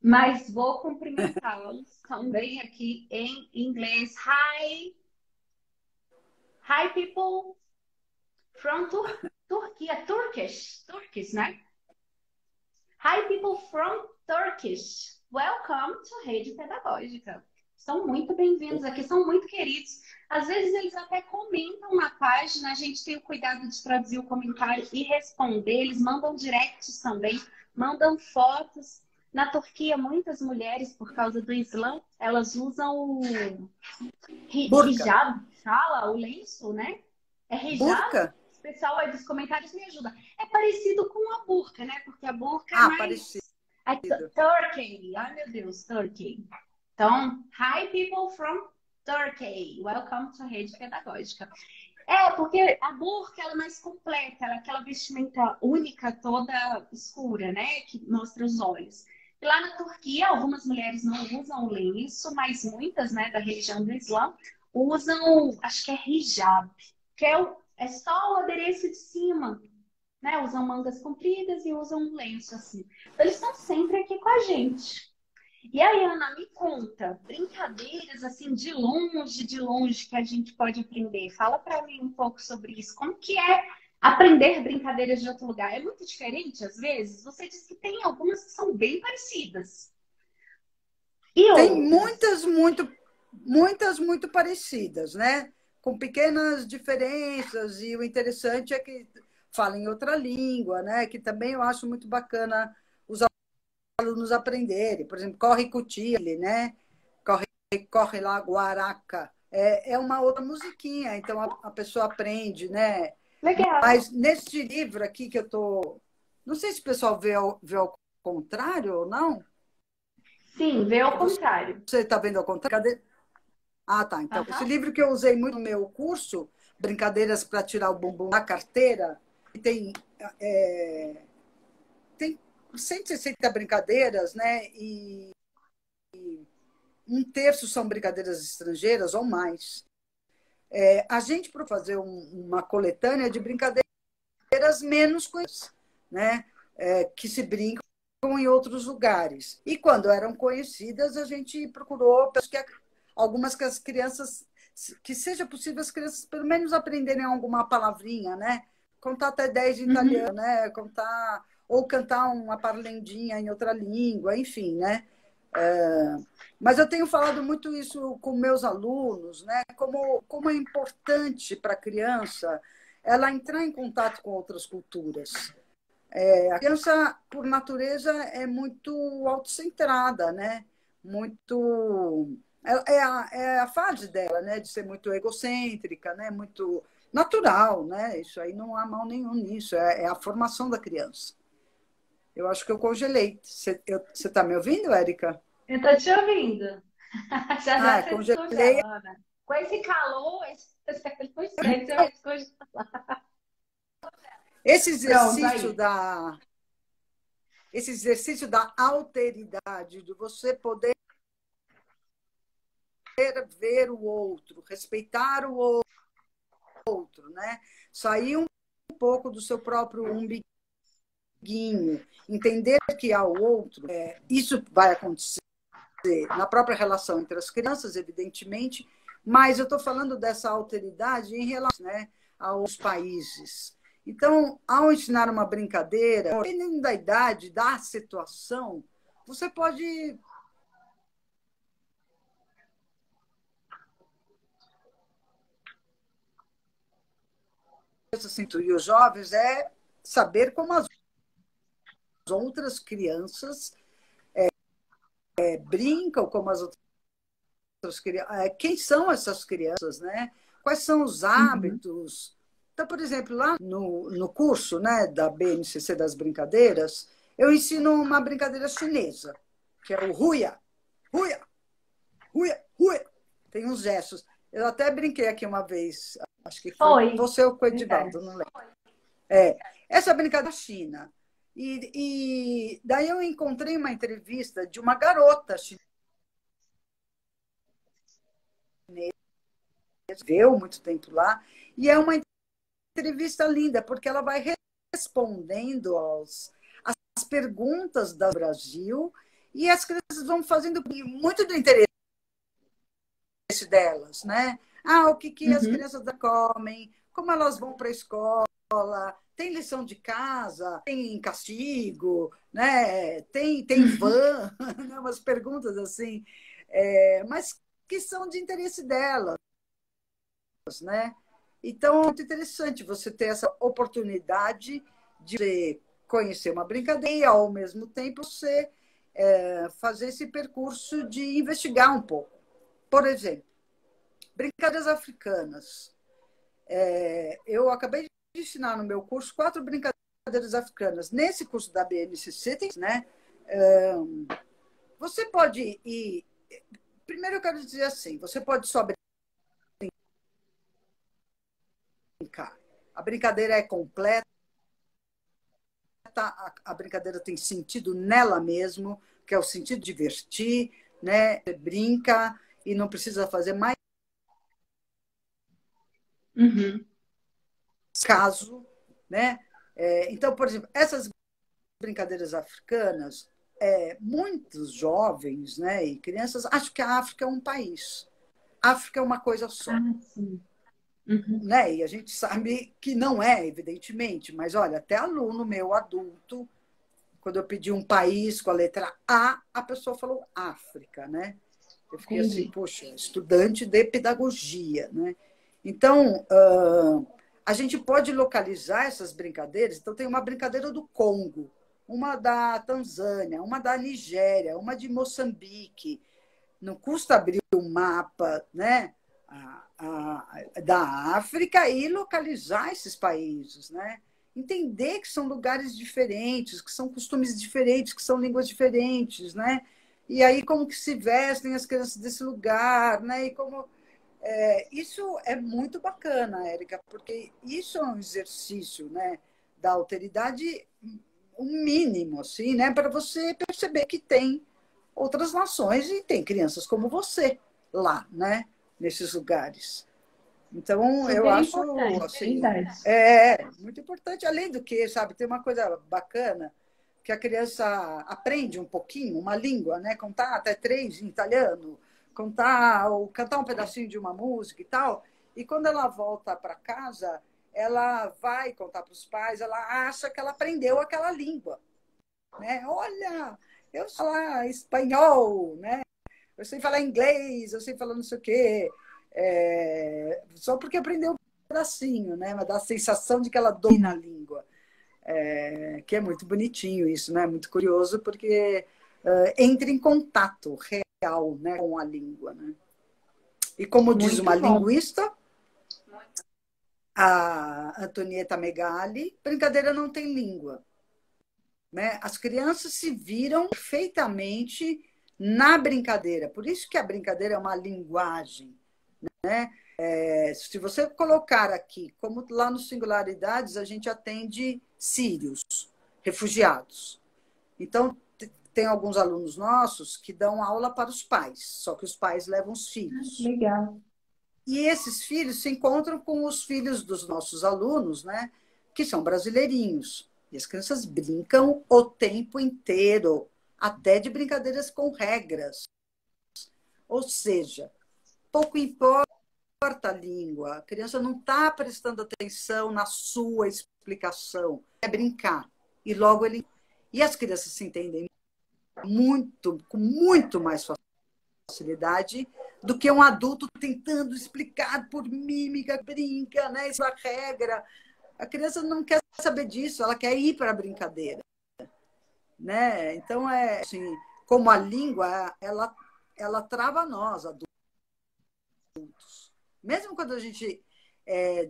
mas vou cumprimentá-los também aqui em inglês. Hi! Hi, people! From Turquia. Turkish, né? Hi, people from Turkish. Welcome to Rede Pedagógica. São muito bem-vindos aqui, são muito queridos. Às vezes eles até comentam na página, a gente tem o cuidado de traduzir o comentário e responder. Eles mandam directs também, mandam fotos. Na Turquia, muitas mulheres, por causa do Islã, elas usam o hijab, o lenço, né? É hijab. O pessoal aí dos comentários me ajuda. É parecido com a burca, né? Porque a burca é mais... parecido. Turkey. Ai, meu Deus, Turkey. Então, hi people from Turkey, welcome to Rede Pedagógica. É, porque a burca ela é mais completa, ela é aquela vestimenta única, toda escura, né? Que mostra os olhos. E lá na Turquia, algumas mulheres não usam lenço, mas muitas, né, da religião do Islã, usam, acho que é hijab, que é só o adereço de cima, né? Usam mangas compridas e usam um lenço assim. Então, eles estão sempre aqui com a gente. E aí, Ana, me conta, brincadeiras assim de longe que a gente pode aprender. Fala pra mim um pouco sobre isso. Como que é aprender brincadeiras de outro lugar? É muito diferente às vezes? Você disse que tem algumas que são bem parecidas. E outras? Tem muitas muito parecidas, né? Com pequenas diferenças. E o interessante é que fala em outra língua, né? Que também eu acho muito bacana os alunos aprenderem. Por exemplo, corre Cutilhe, né? Corre lá Guaraca. É uma outra musiquinha, então a pessoa aprende, né? Legal. Mas neste livro aqui que eu tô... Não sei se o pessoal vê ao contrário ou não. Sim, vê ao contrário. Você está vendo ao contrário? Cadê? Ah, tá. Então, esse livro que eu usei muito no meu curso, Brincadeiras para Tirar o Bumbum da Carteira, tem 160 brincadeiras, né? E 1/3 são brincadeiras estrangeiras ou mais. A gente, para fazer uma coletânea de brincadeiras menos conhecidas, né? Que se brincam em outros lugares. E quando eram conhecidas, a gente procurou algumas que as crianças, que seja possível as crianças pelo menos aprenderem alguma palavrinha, né? Contar até 10 em italiano, né? Contar, ou cantar uma parlendinha em outra língua, enfim, né? Mas eu tenho falado muito isso com meus alunos, né? Como é importante para a criança ela entrar em contato com outras culturas. A criança, por natureza, é muito autocentrada, né? Muito... É a fase dela, né? De ser muito egocêntrica, né? Muito natural, né? Isso aí não há mal nenhum nisso. É a formação da criança. Eu acho que eu congelei. Você está me ouvindo, Érica? Eu estou te ouvindo. Já congelei. Com esse calor, você vai descongelar. Esse exercício da alteridade, de você poder ver o outro, respeitar o outro, né? Sair um pouco do seu próprio umbiguinho, entender que há o outro, isso vai acontecer na própria relação entre as crianças, evidentemente, mas eu estou falando dessa alteridade em relação, né, aos países. Então, ao ensinar uma brincadeira, dependendo da idade, da situação, você pode... E os jovens é saber como as outras crianças brincam, como as outras crianças... Quem são essas crianças, né? Quais são os hábitos... Então, por exemplo, lá no curso, né, da BNCC das brincadeiras, eu ensino uma brincadeira chinesa, que é o huia, huia, huia, huia. Tem uns gestos. Eu até brinquei aqui uma vez, acho que foi você ou o Edivaldo, não lembro. Essa brincadeira da China. E daí eu encontrei uma entrevista de uma garota chinesa, viveu muito tempo lá, e é uma entrevista linda, porque ela vai respondendo às perguntas do Brasil e as crianças vão fazendo muito do interesse delas, né? Ah, o que as crianças comem, como elas vão para a escola, tem lição de casa, tem castigo, né? Tem van, umas perguntas assim, mas que são de interesse delas, né? Então, é muito interessante você ter essa oportunidade de conhecer uma brincadeira e, ao mesmo tempo, você fazer esse percurso de investigar um pouco. Por exemplo, brincadeiras africanas. Eu acabei de ensinar no meu curso 4 brincadeiras africanas. Nesse curso da BNCC, tem, né? Você pode ir... Primeiro, eu quero dizer assim, você pode só brincar. A brincadeira é completa, a brincadeira tem sentido nela mesmo, que é o sentido de divertir, né? Você brinca e não precisa fazer mais caso, né? Então, por exemplo, essas brincadeiras africanas, muitos jovens, né, e crianças acham que a África é um país, a África é uma coisa só. Sim. Né? E a gente sabe que não é, evidentemente, mas olha, até aluno meu adulto, quando eu pedi um país com a letra A pessoa falou África, né? Eu fiquei assim, poxa, estudante de pedagogia, né? Então, a gente pode localizar essas brincadeiras. Então, tem uma brincadeira do Congo, uma da Tanzânia, uma da Nigéria, uma de Moçambique. Não custa abrir um mapa, né, da África e localizar esses países, né? Entender que são lugares diferentes, que são costumes diferentes, que são línguas diferentes, né? E aí como que se vestem as crianças desse lugar, né? E como... isso é muito bacana, Érica, porque isso é um exercício, né, da alteridade, um mínimo, assim, né, para você perceber que tem outras nações e tem crianças como você lá, né, nesses lugares. Então, eu acho assim, muito importante. Além do que, sabe, tem uma coisa bacana que a criança aprende um pouquinho, uma língua, né, contar até 3 em italiano, contar ou cantar um pedacinho de uma música e tal, e quando ela volta para casa, ela vai contar para os pais, ela acha que ela aprendeu aquela língua, né? Olha, eu sei falar espanhol, né? Eu sei falar inglês, eu sei falar não sei o quê, só porque aprendeu um pedacinho, né? Mas dá a sensação de que ela domina a língua, que é muito bonitinho isso, né? Muito curioso, porque entra em contato real, né, com a língua, né? E como diz uma linguista, a Antonieta Megali, brincadeira não tem língua, né? As crianças se viram perfeitamente na brincadeira, por isso que a brincadeira é uma linguagem, né? Se você colocar aqui, como lá no Singularidades a gente atende sírios, refugiados, então tem alguns alunos nossos que dão aula para os pais, só que os pais levam os filhos. Legal. E esses filhos se encontram com os filhos dos nossos alunos, né, que são brasileirinhos. E as crianças brincam o tempo inteiro, até de brincadeiras com regras. Ou seja, pouco importa a língua, a criança não está prestando atenção na sua explicação. É brincar. E logo ele... E as crianças se entendem com muito mais facilidade do que um adulto tentando explicar por mímica, brinca, né? Isso é a regra. A criança não quer saber disso, ela quer ir para a brincadeira, né? Então, é assim, como a língua, ela trava nós, adultos. Mesmo quando a gente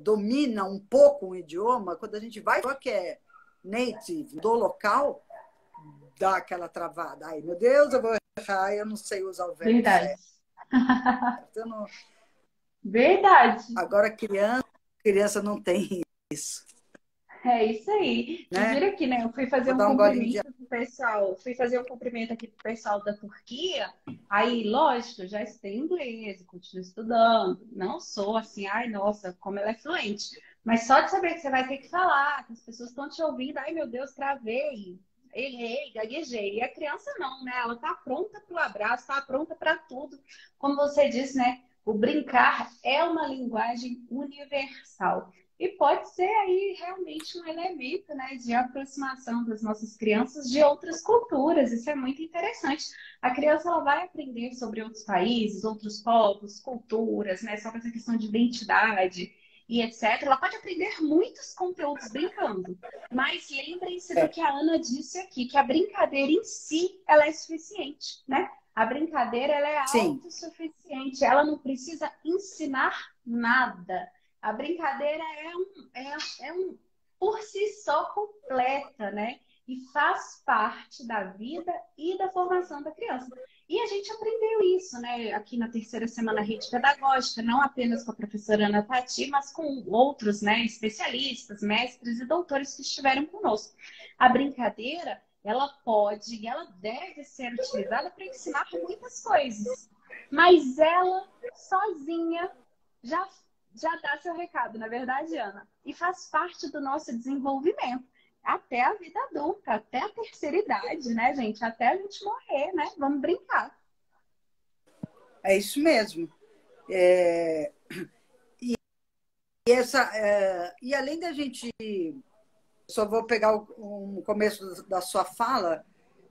domina um pouco um idioma, quando a gente vai, só que é native, do local, dá aquela travada. Ai, meu Deus, eu vou errar, eu não sei usar o verbo. Verdade. Não... Verdade. Agora, criança não tem isso. É isso aí. Né? Viram aqui, né? Eu fui fazer um cumprimento pro pessoal. Fui fazer um cumprimento aqui pro pessoal da Turquia. Aí, lógico, eu já estudei inglês, continuo estudando. Não sou assim, ai, nossa, como ela é fluente. Mas só de saber que você vai ter que falar, que as pessoas estão te ouvindo. Ai, meu Deus, travei. Errei, gaguejei. E a criança não, né? Ela tá pronta para o abraço, tá pronta para tudo. Como você disse, né? O brincar é uma linguagem universal. E pode ser aí realmente um elemento, né, de aproximação das nossas crianças de outras culturas. Isso é muito interessante. A criança, ela vai aprender sobre outros países, outros povos, culturas, né? Sobre essa questão de identidade e etc. Ela pode aprender muitos conteúdos brincando. Mas lembrem-se do que a Ana disse aqui, que a brincadeira em si, ela é suficiente, né? A brincadeira, ela é autossuficiente. Ela não precisa ensinar nada. A brincadeira é um por si só completa, né? E faz parte da vida e da formação da criança. E a gente aprendeu isso, né? Aqui na terceira semana Rede Pedagógica, não apenas com a professora Ana Tatit, mas com outros, né, especialistas, mestres e doutores que estiveram conosco. A brincadeira, ela pode e ela deve ser utilizada para ensinar muitas coisas. Mas ela, sozinha, já dá seu recado, na verdade, Ana. E faz parte do nosso desenvolvimento. Até a vida adulta, até a terceira idade, né, gente? Até a gente morrer, né? Vamos brincar. É isso mesmo. E além da gente... Só vou pegar o começo da sua fala.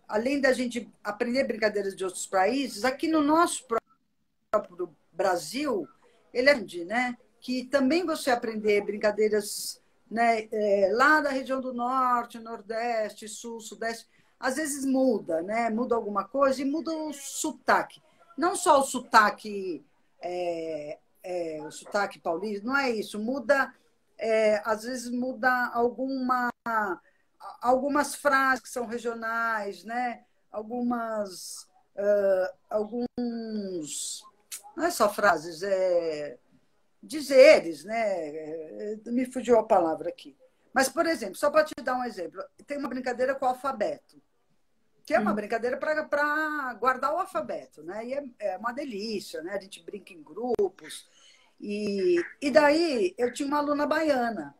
Além da gente aprender brincadeiras de outros países, aqui no nosso próprio Brasil, ele é grande, né? que também você aprender brincadeiras, né, lá da região do Norte, Nordeste, Sul, Sudeste, às vezes muda, né? Muda alguma coisa e muda o sotaque. Não só o sotaque paulista, não é isso. Muda, às vezes muda algumas frases que são regionais, né? Alguns, não é só frases, dizeres, né? Me fugiu a palavra aqui. Mas, por exemplo, só para te dar um exemplo, tem uma brincadeira com o alfabeto, que é uma brincadeira para guardar o alfabeto, né? E é uma delícia, né? A gente brinca em grupos. E daí eu tinha uma aluna baiana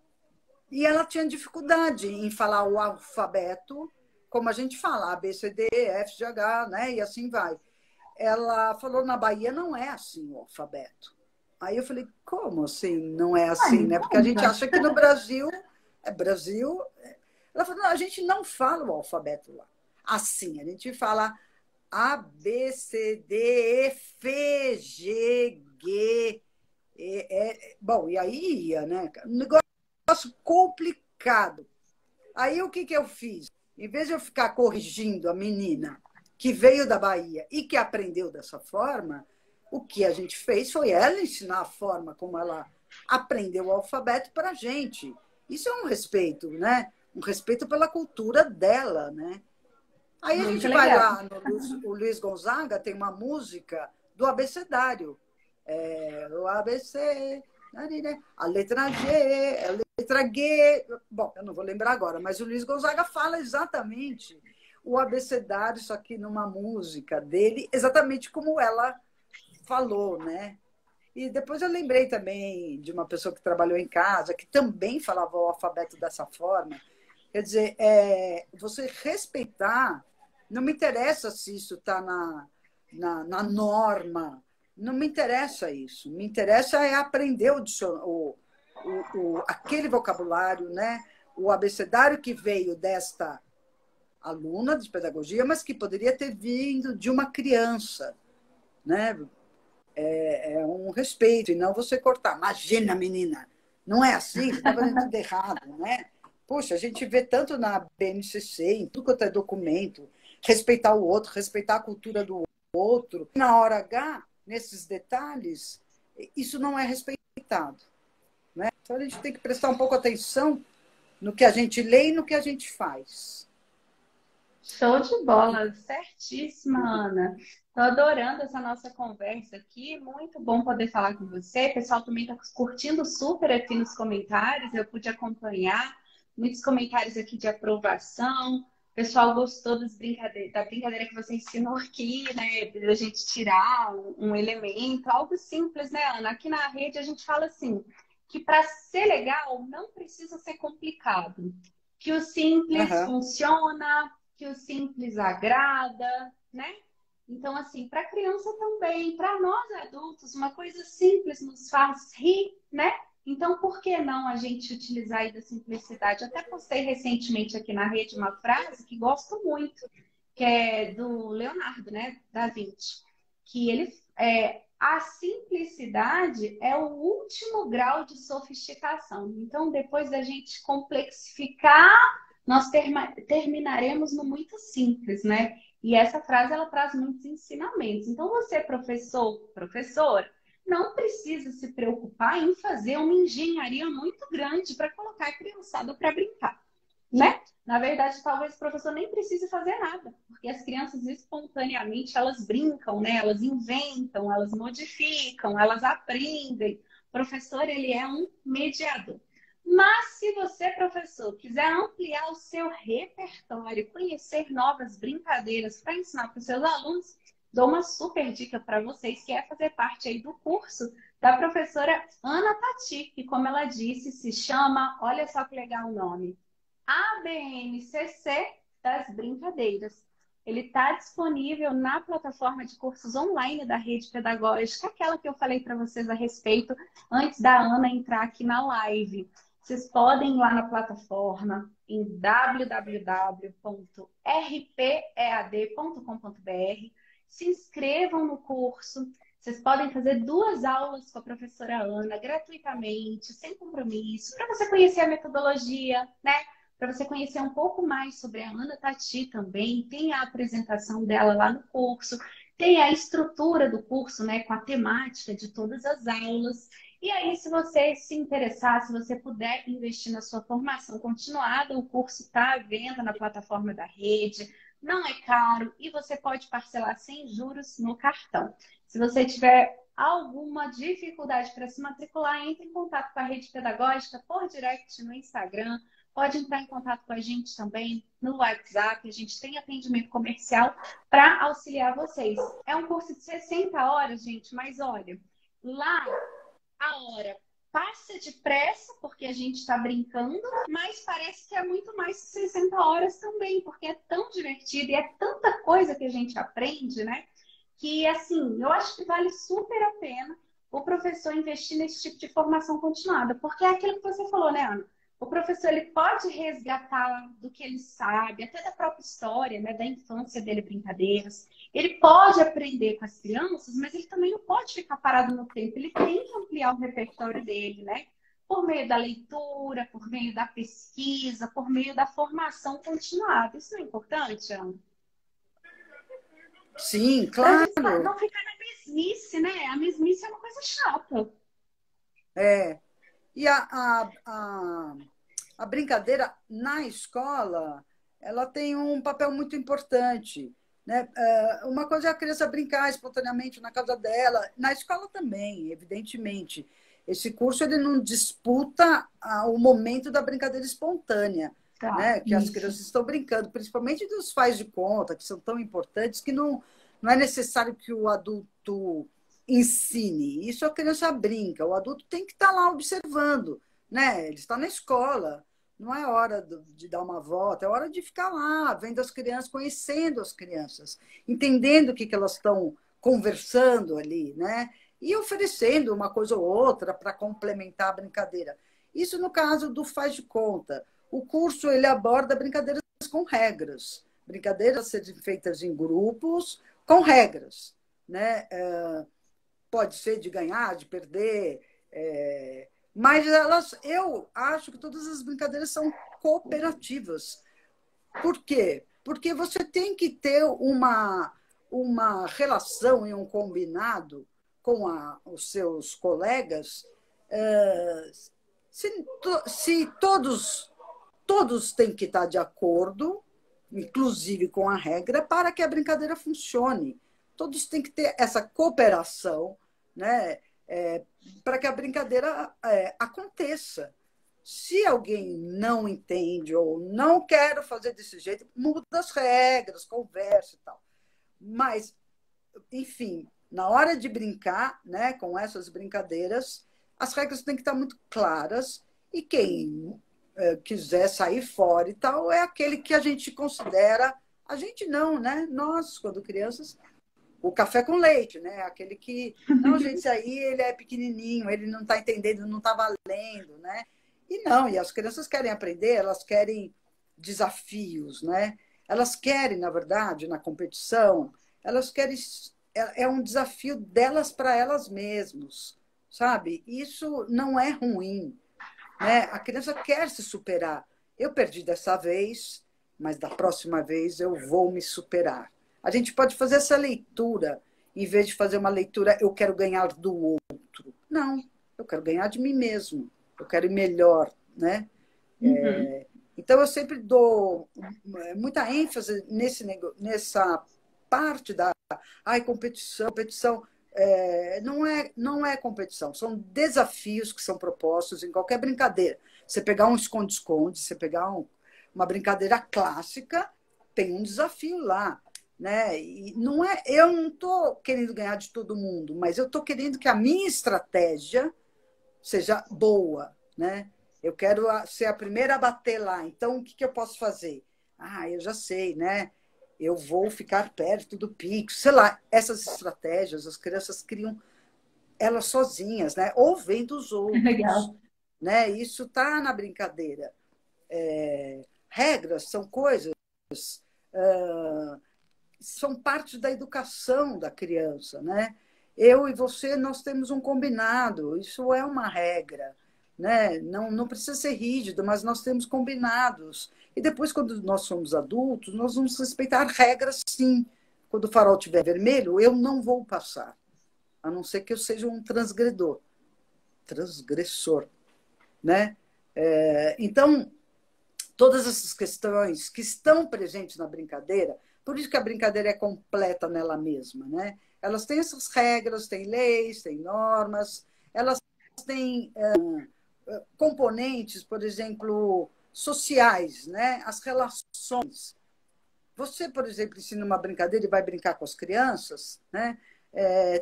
e ela tinha dificuldade em falar o alfabeto, como a gente fala, A, B, C, D, F, G, H, né? E assim vai. Ela falou, na Bahia não é assim o alfabeto. Aí eu falei, como assim não é assim, né? Porque a gente acha que no Brasil... Ela falou, não, a gente não fala o alfabeto lá. Assim, a gente fala A, B, C, D, E, F, G, G, E, E. Bom, e aí ia, né? Um negócio complicado. Aí o que que eu fiz? Em vez de eu ficar corrigindo a menina que veio da Bahia e que aprendeu dessa forma, o que a gente fez foi ela ensinar a forma como ela aprendeu o alfabeto para a gente. Isso é um respeito, né? Um respeito pela cultura dela, né? Aí a gente vai lá no Luiz Gonzaga, tem uma música do abecedário. O ABC, a letra G, a letra G. Bom, eu não vou lembrar agora, mas o Luiz Gonzaga fala exatamente o abecedário, só que numa música dele, exatamente como ela falou, né? E depois eu lembrei também de uma pessoa que trabalhou em casa, que também falava o alfabeto dessa forma. Quer dizer, você respeitar, não me interessa se isso está na norma, não me interessa isso. Me interessa é aprender aquele vocabulário, né? O abecedário que veio desta aluna de pedagogia, mas que poderia ter vindo de uma criança, né? É um respeito, e não você cortar. Imagina, menina, não é assim, você está fazendo tudo errado, né? Poxa, a gente vê tanto na BNCC, em tudo quanto é documento, respeitar o outro, respeitar a cultura do outro. Na hora H, nesses detalhes, isso não é respeitado, né? Então a gente tem que prestar um pouco atenção no que a gente lê e no que a gente faz. Show de bola, certíssima, Ana. Estou adorando essa nossa conversa aqui, muito bom poder falar com você. O pessoal também está curtindo super aqui nos comentários, eu pude acompanhar muitos comentários aqui de aprovação. O pessoal gostou da brincadeira que você ensinou aqui, né? Da gente tirar um elemento, algo simples, né, Ana? Aqui na rede a gente fala assim, que para ser legal não precisa ser complicado, que o simples funciona, que o simples agrada, né? Então, assim, para a criança também, para nós adultos, uma coisa simples nos faz rir, né? Então, por que não a gente utilizar aí da simplicidade? Eu até postei recentemente aqui na rede uma frase que gosto muito, que é do Leonardo, né, da Vinci, que ele a simplicidade é o último grau de sofisticação. Então, depois da gente complexificar, nós terminaremos no muito simples, né? E essa frase, ela traz muitos ensinamentos. Então, você, professor, professora, não precisa se preocupar em fazer uma engenharia muito grande para colocar a criançada para brincar, né? Na verdade, talvez o professor nem precise fazer nada, porque as crianças, espontaneamente, elas brincam, né? Elas inventam, elas modificam, elas aprendem. O professor, ele é um mediador. Mas se você, professor, quiser ampliar o seu repertório, conhecer novas brincadeiras para ensinar para os seus alunos, dou uma super dica para vocês, que é fazer parte aí do curso da professora Ana Tatit, que, como ela disse, se chama, olha só que legal o nome, ABNCC das Brincadeiras. Ele está disponível na plataforma de cursos online da Rede Pedagógica, aquela que eu falei para vocês a respeito antes da Ana entrar aqui na live. Vocês podem ir lá na plataforma em www.rpead.com.br, se inscrevam no curso, Vocês podem fazer 2 aulas com a professora Ana, gratuitamente, sem compromisso, para você conhecer a metodologia, né? Para você conhecer um pouco mais sobre a Ana Tatit também. Tem a apresentação dela lá no curso, tem a estrutura do curso, né? Com a temática de todas as aulas. E aí, se você se interessar, se você puder investir na sua formação continuada, o curso está à venda na plataforma da rede, não é caro e você pode parcelar sem juros no cartão. Se você tiver alguma dificuldade para se matricular, entre em contato com a Rede Pedagógica por direct no Instagram, pode entrar em contato com a gente também no WhatsApp, a gente tem atendimento comercial para auxiliar vocês. É um curso de 60 horas, gente, mas olha, lá... a hora passa depressa, porque a gente está brincando, mas parece que é muito mais que 60 horas também, porque é tão divertido e é tanta coisa que a gente aprende, né? Que, assim, eu acho que vale super a pena o professor investir nesse tipo de formação continuada, porque é aquilo que você falou, né, Ana? O professor, ele pode resgatar do que ele sabe, até da própria história, né, da infância dele, brincadeiras. Ele pode aprender com as crianças, mas ele também não pode ficar parado no tempo. Ele tem que ampliar o repertório dele, né? Por meio da leitura, por meio da pesquisa, por meio da formação continuada. Isso não é importante, Ana? Sim, claro. Não ficar na mesmice, né? A mesmice é uma coisa chata. É. E a brincadeira na escola, ela tem um papel muito importante, né? Uma coisa é a criança brincar espontaneamente na casa dela, na escola também, evidentemente. Esse curso ele não disputa o momento da brincadeira espontânea, tá, né? Que as crianças estão brincando, principalmente dos faz de conta, que são tão importantes, que não é necessário que o adulto... ensine. Isso a criança brinca. O adulto tem que estar lá observando, né? Ele está na escola. Não é hora de dar uma volta. É hora de ficar lá, vendo as crianças, conhecendo as crianças, entendendo o que elas estão conversando ali, né? E oferecendo uma coisa ou outra para complementar a brincadeira. Isso no caso do faz de conta. O curso ele aborda brincadeiras com regras. Brincadeiras serem feitas em grupos com regras, né? Pode ser de ganhar, de perder, mas eu acho que todas as brincadeiras são cooperativas. Por quê? Porque você tem que ter uma relação e um combinado com os seus colegas. Se todos têm que estar de acordo, inclusive com a regra, para que a brincadeira funcione. Todos têm que ter essa cooperação, né, para que a brincadeira aconteça. Se alguém não entende ou não quer fazer desse jeito, muda as regras, conversa e tal. Mas, enfim, na hora de brincar, né, com essas brincadeiras, as regras têm que estar muito claras e quem quiser sair fora e tal é aquele que a gente considera... A gente não, né? Nós, quando crianças... O café com leite, né? Aquele que... Não, gente, isso aí ele é pequenininho, ele não está entendendo, não está valendo, né? E não, e as crianças querem aprender, elas querem desafios, né? Elas querem, na verdade, na competição, elas querem... É um desafio delas para elas mesmas, sabe? Isso não é ruim, né? A criança quer se superar. Eu perdi dessa vez, mas da próxima vez eu vou me superar. A gente pode fazer essa leitura, em vez de fazer uma leitura, eu quero ganhar do outro. Não, eu quero ganhar de mim mesmo, eu quero ir melhor, né? Uhum. Então, eu sempre dou muita ênfase nessa parte da competição. Competição não é competição, são desafios que são propostos em qualquer brincadeira. Você pegar um esconde-esconde, você pegar uma brincadeira clássica, tem um desafio lá. Né? E não é, eu não estou querendo ganhar de todo mundo, mas eu estou querendo que a minha estratégia seja boa, né? Eu quero ser a primeira a bater lá, então o que eu posso fazer? Ah, eu já sei, né? Eu vou ficar perto do pico, sei lá. Essas estratégias as crianças criam elas sozinhas, né? Ou vem dos outros. Legal. Né? Isso está na brincadeira. Regras são coisas... são parte da educação da criança, né? Eu e você, nós temos um combinado, isso é uma regra, né? Não precisa ser rígido, mas nós temos combinados. E depois, quando nós somos adultos, nós vamos respeitar regras, sim. Quando o farol estiver vermelho, eu não vou passar, a não ser que eu seja um transgressor, né? Então, todas essas questões que estão presentes na brincadeira, por isso que a brincadeira é completa nela mesma, né? Elas têm essas regras, têm leis, têm normas, elas têm componentes, por exemplo, sociais, né? As relações. Você, por exemplo, ensina uma brincadeira e vai brincar com as crianças, né?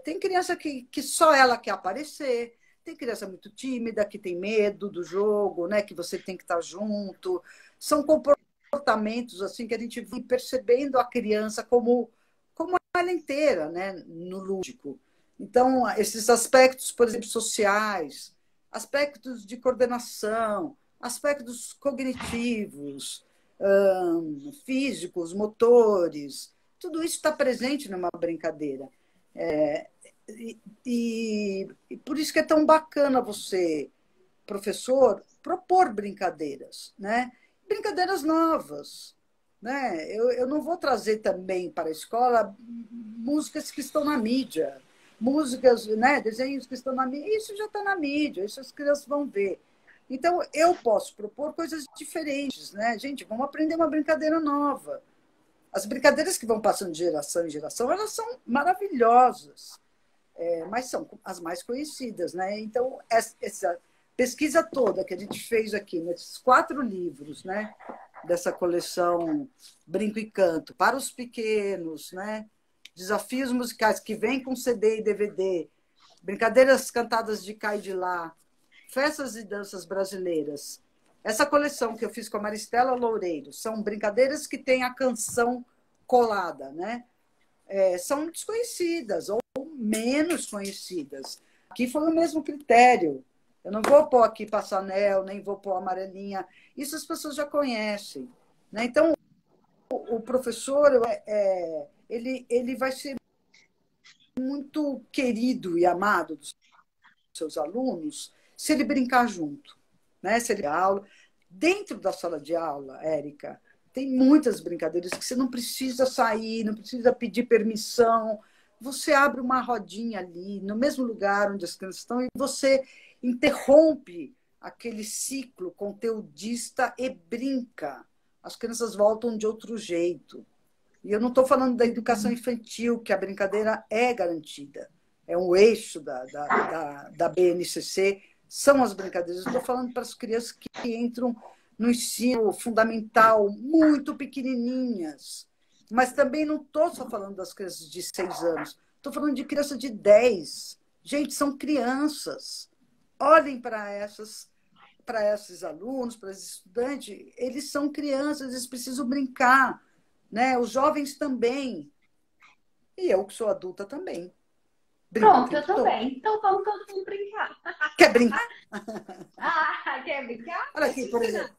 Tem criança que só ela quer aparecer, tem criança muito tímida, que tem medo do jogo, né? Que você tem que estar junto. São comportamentos assim, que a gente vai percebendo a criança como ela inteira, né? No lúdico. Então, esses aspectos, por exemplo, sociais, aspectos de coordenação, aspectos cognitivos, físicos, motores, tudo isso está presente numa brincadeira. E por isso que é tão bacana você, professor, propor brincadeiras, né? Brincadeiras novas, né? Eu não vou trazer também para a escola músicas que estão na mídia, músicas, né? Desenhos que estão na mídia. Isso já está na mídia, isso as crianças vão ver. Então, eu posso propor coisas diferentes, né? Gente, vamos aprender uma brincadeira nova. As brincadeiras que vão passando de geração em geração, elas são maravilhosas, mas são as mais conhecidas, né? Então, essa pesquisa toda que a gente fez aqui, nesses 4 livros, né? Dessa coleção Brinco e Canto, para os pequenos, né? Desafios musicais que vêm com CD e DVD, brincadeiras cantadas de cá e de lá, festas e danças brasileiras. Essa coleção que eu fiz com a Maristela Loureiro são brincadeiras que têm a canção colada, né? São desconhecidas ou menos conhecidas. Aqui foi o mesmo critério. Eu não vou pôr aqui Passanel, nem vou pôr Amarelinha. Isso as pessoas já conhecem, né? Então, o professor, ele vai ser muito querido e amado dos seus alunos se ele brincar junto, né? Se ele aula. Dentro da sala de aula, Érica, tem muitas brincadeiras que você não precisa sair, não precisa pedir permissão. Você abre uma rodinha ali, no mesmo lugar onde as crianças estão, e você interrompe aquele ciclo conteudista e brinca. As crianças voltam de outro jeito. E eu não estou falando da educação infantil, que a brincadeira é garantida. É um eixo da BNCC, são as brincadeiras. Estou falando para as crianças que entram no ensino fundamental, muito pequenininhas. Mas também não estou só falando das crianças de 6 anos. Estou falando de criança de 10. Gente, são crianças. Olhem para esses alunos, para esses estudantes. Eles são crianças, eles precisam brincar, né? Os jovens também. E eu, que sou adulta, também. Pronto, eu também. Então vamos todo mundo brincar. Quer brincar? Ah, quer brincar? Olha aqui, por exemplo.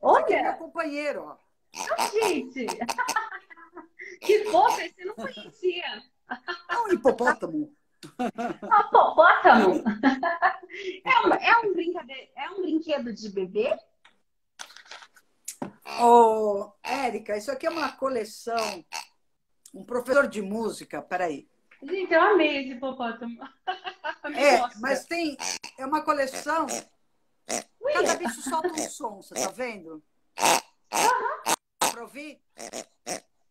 Olha! Aqui é meu companheiro, ó. Não, gente! Que fofa, você não conhecia. É um hipopótamo. Hipopótamo? É um brinquedo de bebê? Ô, Érica, isso aqui é uma coleção. Um professor de música, peraí. Gente, eu amei esse hipopótamo. Mas tem... É uma coleção. Cada bicho solta um som, você tá vendo? Uhum. Dá pra ouvir?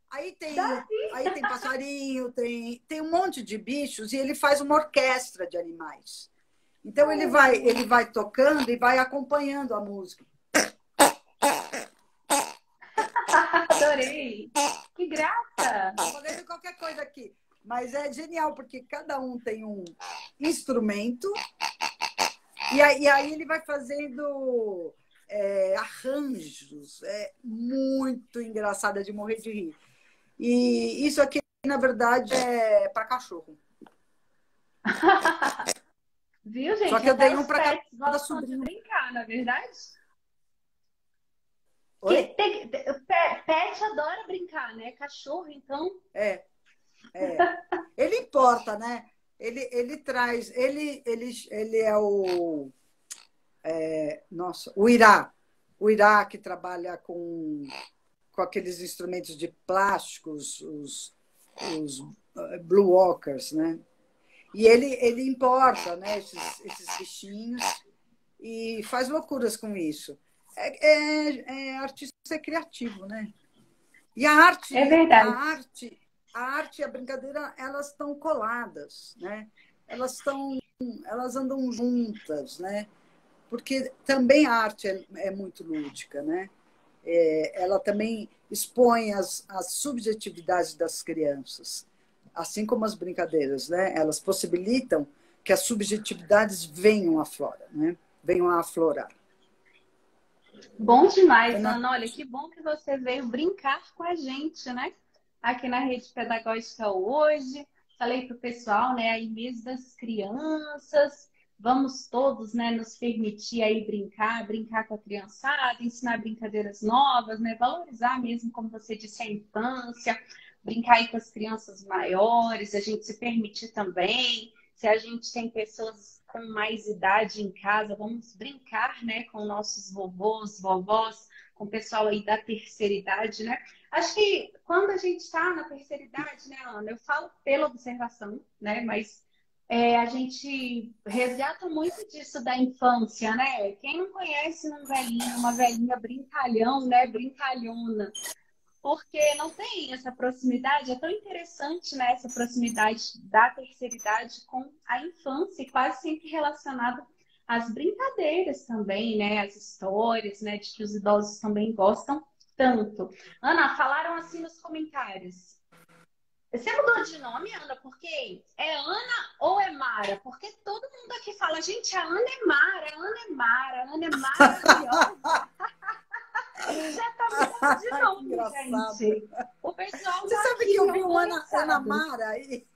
Aí tem passarinho, tem um monte de bichos, e ele faz uma orquestra de animais. Então ele vai tocando e vai acompanhando a música. Adorei! Que graça! Eu falei de qualquer coisa aqui. Mas é genial, porque cada um tem um instrumento e aí ele vai fazendo arranjos. É muito engraçado, é de morrer de rir. E isso aqui, na verdade, é para cachorro. Viu, gente? Só que eu dei um para cada sobrinho. Brincar, na verdade? Oi? Pet adora brincar, né? Cachorro, então... É. Ele importa, né? Ele traz... Ele é o... nossa, o Irá. O Irá que trabalha com aqueles instrumentos de plásticos, os Blue Walkers, né? E ele importa, né, esses bichinhos e faz loucuras com isso. Artista é criativo, né? E a arte, é verdade. A arte e a brincadeira, elas estão coladas, né? Elas andam juntas, né? Porque também a arte é muito lúdica, né? Ela também expõe as subjetividades das crianças, assim como as brincadeiras, né? Elas possibilitam que as subjetividades venham à flora, né? Venham a aflorar. Bom demais, Ana. Olha, que bom que você veio brincar com a gente, né? Aqui na Rede Pedagógica hoje. Falei para o pessoal, né? Aí mês das crianças. Vamos todos, né, nos permitir aí brincar com a criançada, ensinar brincadeiras novas, né? Valorizar mesmo, como você disse, a infância, brincar aí com as crianças maiores, a gente se permitir também. Se a gente tem pessoas com mais idade em casa, vamos brincar, né, com nossos vovôs, vovós, com o pessoal aí da terceira idade, né? Acho que quando a gente está na terceira idade, né, Ana, eu falo pela observação, né, mas... a gente resgata muito disso da infância, né? Quem não conhece um velhinho, uma velhinha brincalhão, né? Brincalhona. Porque não tem essa proximidade, é tão interessante, né? Essa proximidade da terceira idade com a infância, quase sempre relacionada às brincadeiras também, né? As histórias, né? De que os idosos também gostam tanto. Ana, falaram assim nos comentários. Você mudou de nome, Ana, porque é Ana ou é Mara? Porque todo mundo aqui fala, gente, a Ana é Mara, a Ana é Mara, a Ana é maravilhosa. Já tá mudando de nome, gente. O pessoal você tá sabe aqui, que eu vi o Ana Mara aí?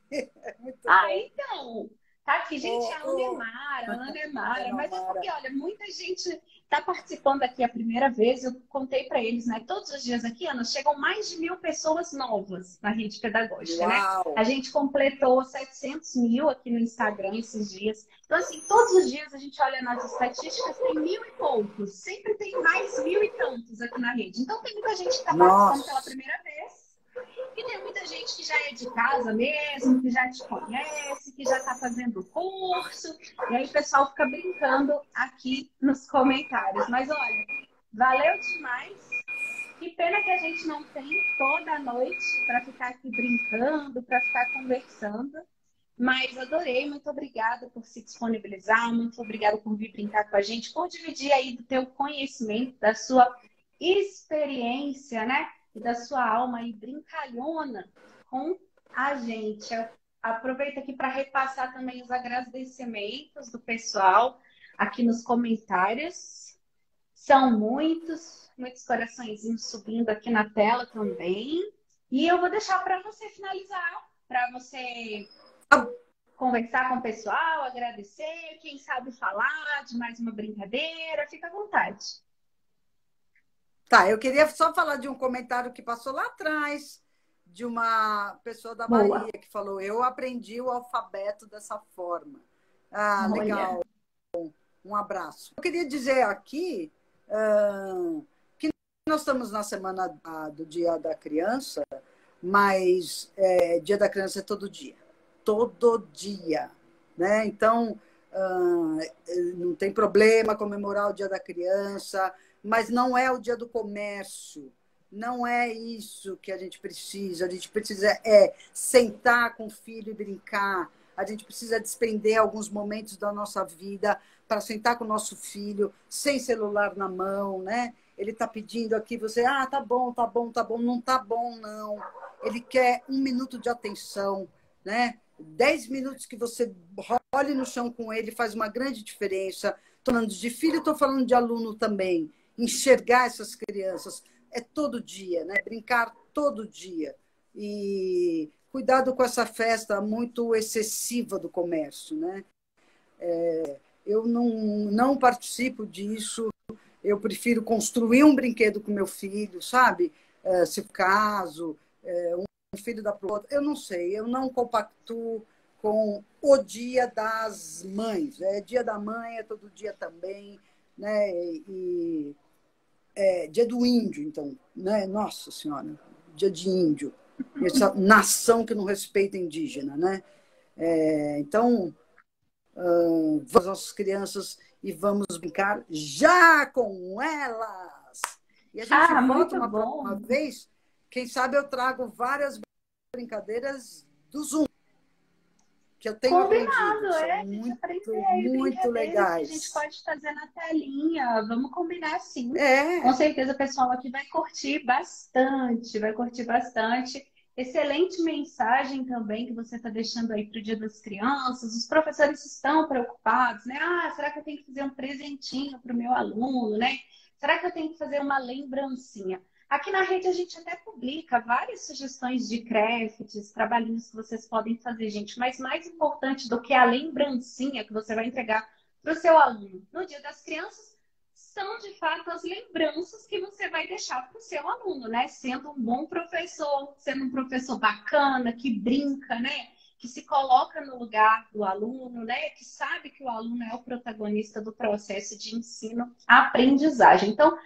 Muito bom. Então, tá aqui, gente, a Ana é Mara, a Ana é Mara. Mas é porque, olha, muita gente tá participando aqui a primeira vez, eu contei para eles, né? Todos os dias aqui, Ana, chegam mais de 1.000 pessoas novas na Rede Pedagógica, uau, né? A gente completou 700.000 aqui no Instagram esses dias. Então, assim, todos os dias a gente olha nas estatísticas, tem 1.000 e poucos. Sempre tem mais 1.000 e tantos aqui na rede. Então, tem muita gente que tá participando pela primeira vez. E tem muita gente que já é de casa mesmo, que já te conhece, que já está fazendo curso. E aí o pessoal fica brincando aqui nos comentários. Mas olha, valeu demais. Que pena que a gente não tem toda a noite para ficar aqui brincando, para ficar conversando. Mas adorei, muito obrigada por se disponibilizar, muito obrigada por vir brincar com a gente, por dividir aí do teu conhecimento, da sua experiência, né? E da sua alma aí brincalhona com a gente. Eu aproveito aqui para repassar também os agradecimentos do pessoal aqui nos comentários. São muitos coraçõezinhos subindo aqui na tela também. E eu vou deixar para você finalizar, para você conversar com o pessoal, agradecer, quem sabe falar de mais uma brincadeira, fica à vontade. Tá, eu queria só falar de um comentário que passou lá atrás, de uma pessoa da Bahia, boa, que falou, eu aprendi o alfabeto dessa forma. Ah, olha, legal. Um abraço. Eu queria dizer aqui que nós estamos na semana do Dia da Criança, mas Dia da Criança é todo dia. Todo dia, né? Então, não tem problema comemorar o Dia da Criança, mas não é o dia do comércio, não é isso que a gente precisa sentar com o filho e brincar, a gente precisa despender alguns momentos da nossa vida para sentar com o nosso filho, sem celular na mão, né? Ele está pedindo aqui, você, tá bom, tá bom, tá bom, não tá bom, não. Ele quer 1 minuto de atenção, né? 10 minutos que você role no chão com ele faz uma grande diferença. Estou falando de filho, estou falando de aluno também. Enxergar essas crianças é todo dia, né? Brincar todo dia. E cuidado com essa festa muito excessiva do comércio, né? Eu não participo disso, eu prefiro construir um brinquedo com meu filho, sabe? Se for caso, filho da pro outro. Eu não sei, eu não compactuo com o Dia das Mães. É Dia da Mãe, é todo dia também, né? E é Dia do Índio, então, né? Nossa Senhora, Dia de Índio. Essa nação que não respeita indígena, né? Então, vamos às nossas crianças e vamos brincar já com elas. E a gente volta uma próxima vez. Quem sabe eu trago várias brincadeiras do Zoom. Que eu tenho combinado, muito legais. Que a gente pode fazer na telinha. Vamos combinar sim. Com certeza o pessoal aqui vai curtir bastante. Vai curtir bastante. Excelente mensagem também que você está deixando aí para o Dia das Crianças. Os professores estão preocupados, né? Ah, será que eu tenho que fazer um presentinho para o meu aluno, né? Será que eu tenho que fazer uma lembrancinha? Aqui na rede a gente até publica várias sugestões de crafts, trabalhinhos que vocês podem fazer, gente. Mas mais importante do que a lembrancinha que você vai entregar para o seu aluno no Dia das Crianças, são, de fato, as lembranças que você vai deixar para o seu aluno, né? Sendo um bom professor, sendo um professor bacana, que brinca, né? Que se coloca no lugar do aluno, né? Que sabe que o aluno é o protagonista do processo de ensino-aprendizagem. Então,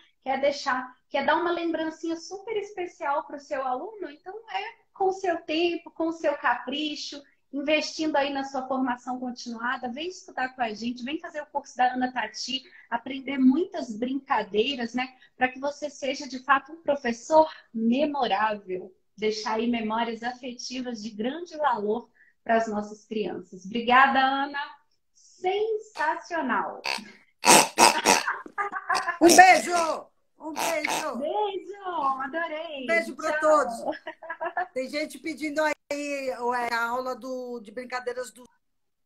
quer dar uma lembrancinha super especial para o seu aluno? Então, com o seu tempo, com o seu capricho, investindo aí na sua formação continuada, vem estudar com a gente, vem fazer o curso da Ana Tatit, aprender muitas brincadeiras, né? Para que você seja, de fato, um professor memorável. Deixar aí memórias afetivas de grande valor para as nossas crianças. Obrigada, Ana. Sensacional. Um beijo! Um beijo! Beijo! Adorei! Beijo para todos! Tem gente pedindo aí a aula de brincadeiras do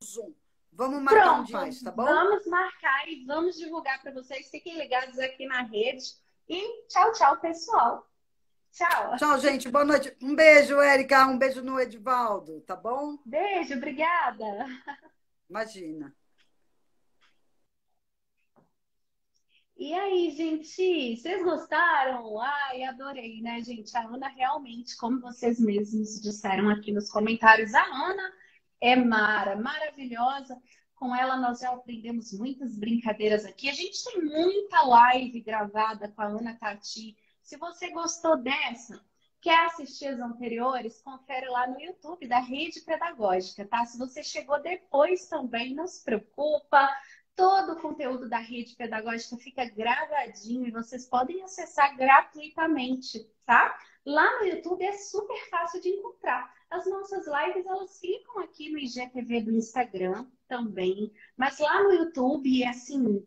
Zoom. Vamos marcar um dia, tá bom? Vamos marcar e vamos divulgar para vocês. Fiquem ligados aqui na rede. E tchau, tchau, pessoal. Tchau. Tchau, gente. Boa noite. Um beijo, Érica. Um beijo no Edivaldo, tá bom? Beijo, obrigada. Imagina. E aí, gente, vocês gostaram? Ai, adorei, né, gente? A Ana realmente, como vocês mesmos disseram aqui nos comentários, a Ana é maravilhosa. Com ela nós já aprendemos muitas brincadeiras aqui. A gente tem muita live gravada com a Ana Tatit. Se você gostou dessa, quer assistir as anteriores, confere lá no YouTube da Rede Pedagógica, tá? Se você chegou depois também, não se preocupa. Todo o conteúdo da Rede Pedagógica fica gravadinho e vocês podem acessar gratuitamente, tá? Lá no YouTube é super fácil de encontrar. As nossas lives, elas ficam aqui no IGTV do Instagram também. Mas lá no YouTube, assim,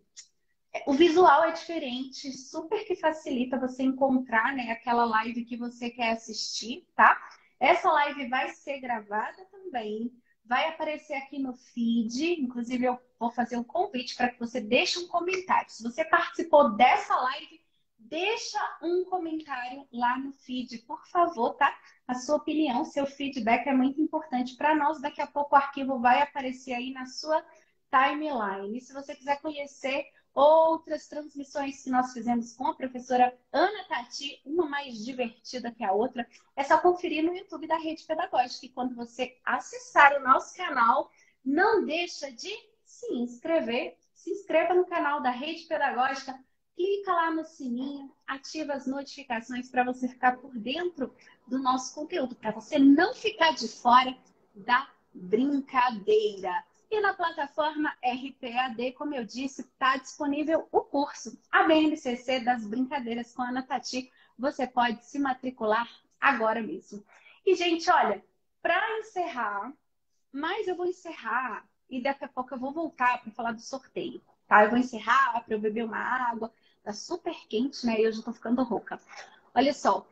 o visual é diferente. Super que facilita você encontrar, né, aquela live que você quer assistir, tá? Essa live vai ser gravada também. Vai aparecer aqui no feed. Inclusive, eu vou fazer um convite para que você deixe um comentário. Se você participou dessa live, deixa um comentário lá no feed, por favor, tá? A sua opinião, seu feedback é muito importante para nós. Daqui a pouco o arquivo vai aparecer aí na sua timeline. E se você quiser conhecer outras transmissões que nós fizemos com a professora Ana Tatit, uma mais divertida que a outra, é só conferir no YouTube da Rede Pedagógica. E quando você acessar o nosso canal, não deixa de se inscrever. Se inscreva no canal da Rede Pedagógica, clica lá no sininho, ativa as notificações para você ficar por dentro do nosso conteúdo, para você não ficar de fora da brincadeira. E na plataforma RPAD, como eu disse, está disponível o curso, a BNCC das Brincadeiras com a Ana Tatit. Você pode se matricular agora mesmo. E, gente, olha, para encerrar, mas eu vou encerrar e daqui a pouco eu vou voltar para falar do sorteio, tá? Eu vou encerrar para eu beber uma água, tá super quente, né? E eu já tô ficando rouca. Olha só.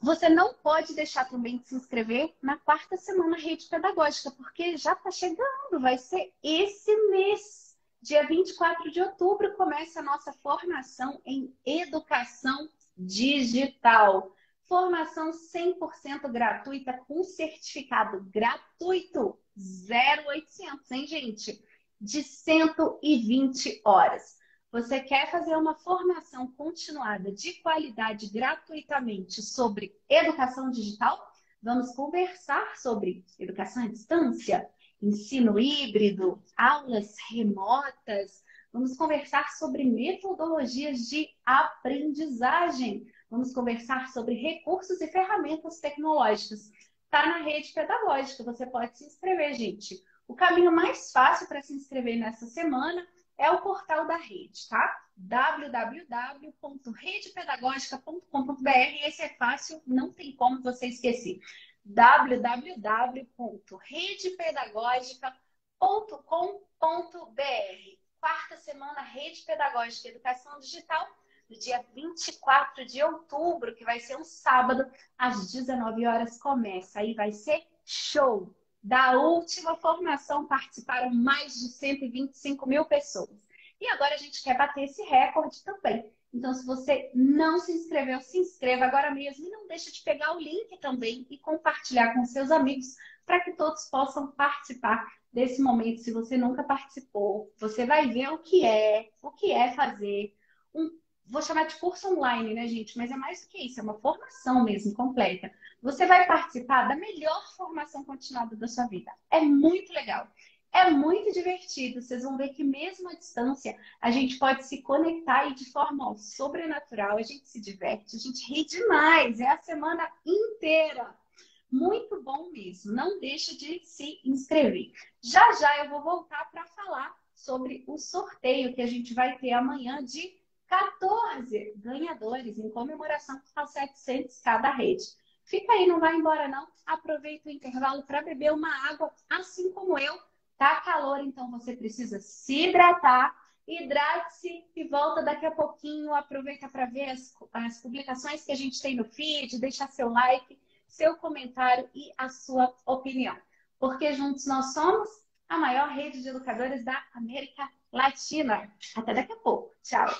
Você não pode deixar também de se inscrever na quarta semana Rede Pedagógica, porque já está chegando, vai ser esse mês. Dia 24 de outubro começa a nossa formação em educação digital. Formação 100% gratuita, com certificado gratuito, 0800, hein, gente? De 120 horas. Você quer fazer uma formação continuada de qualidade gratuitamente sobre educação digital? Vamos conversar sobre educação à distância, ensino híbrido, aulas remotas. Vamos conversar sobre metodologias de aprendizagem. Vamos conversar sobre recursos e ferramentas tecnológicas. Está na Rede Pedagógica, você pode se inscrever, gente. O caminho mais fácil para se inscrever nessa semana é o portal da rede, tá? www.redepedagogica.com.br. Esse é fácil, não tem como você esquecer. www.redepedagogica.com.br. Quarta semana Rede Pedagógica Educação Digital, no dia 24 de outubro, que vai ser um sábado, às 19 horas começa. Aí vai ser show! Da última formação participaram mais de 125 mil pessoas. E agora a gente quer bater esse recorde também. Então, se você não se inscreveu, se inscreva agora mesmo. E não deixa de pegar o link também e compartilhar com seus amigos para que todos possam participar desse momento. Se você nunca participou, você vai ver o que é fazer um... Vou chamar de curso online, né, gente? Mas é mais do que isso, é uma formação mesmo, completa. Você vai participar da melhor formação continuada da sua vida. É muito legal. É muito divertido. Vocês vão ver que mesmo à distância, a gente pode se conectar e de forma sobrenatural. A gente se diverte, a gente ri demais. É a semana inteira. Muito bom mesmo. Não deixa de se inscrever. Já, já eu vou voltar para falar sobre o sorteio que a gente vai ter amanhã de 14 ganhadores em comemoração aos 700 cada rede. Fica aí, não vai embora não. Aproveita o intervalo para beber uma água, assim como eu. Tá calor, então você precisa se hidratar. Hidrate-se e volta daqui a pouquinho. Aproveita para ver as publicações que a gente tem no feed. Deixa seu like, seu comentário e a sua opinião. Porque juntos nós somos a maior rede de educadores da América Latina. Até daqui a pouco. Tchau.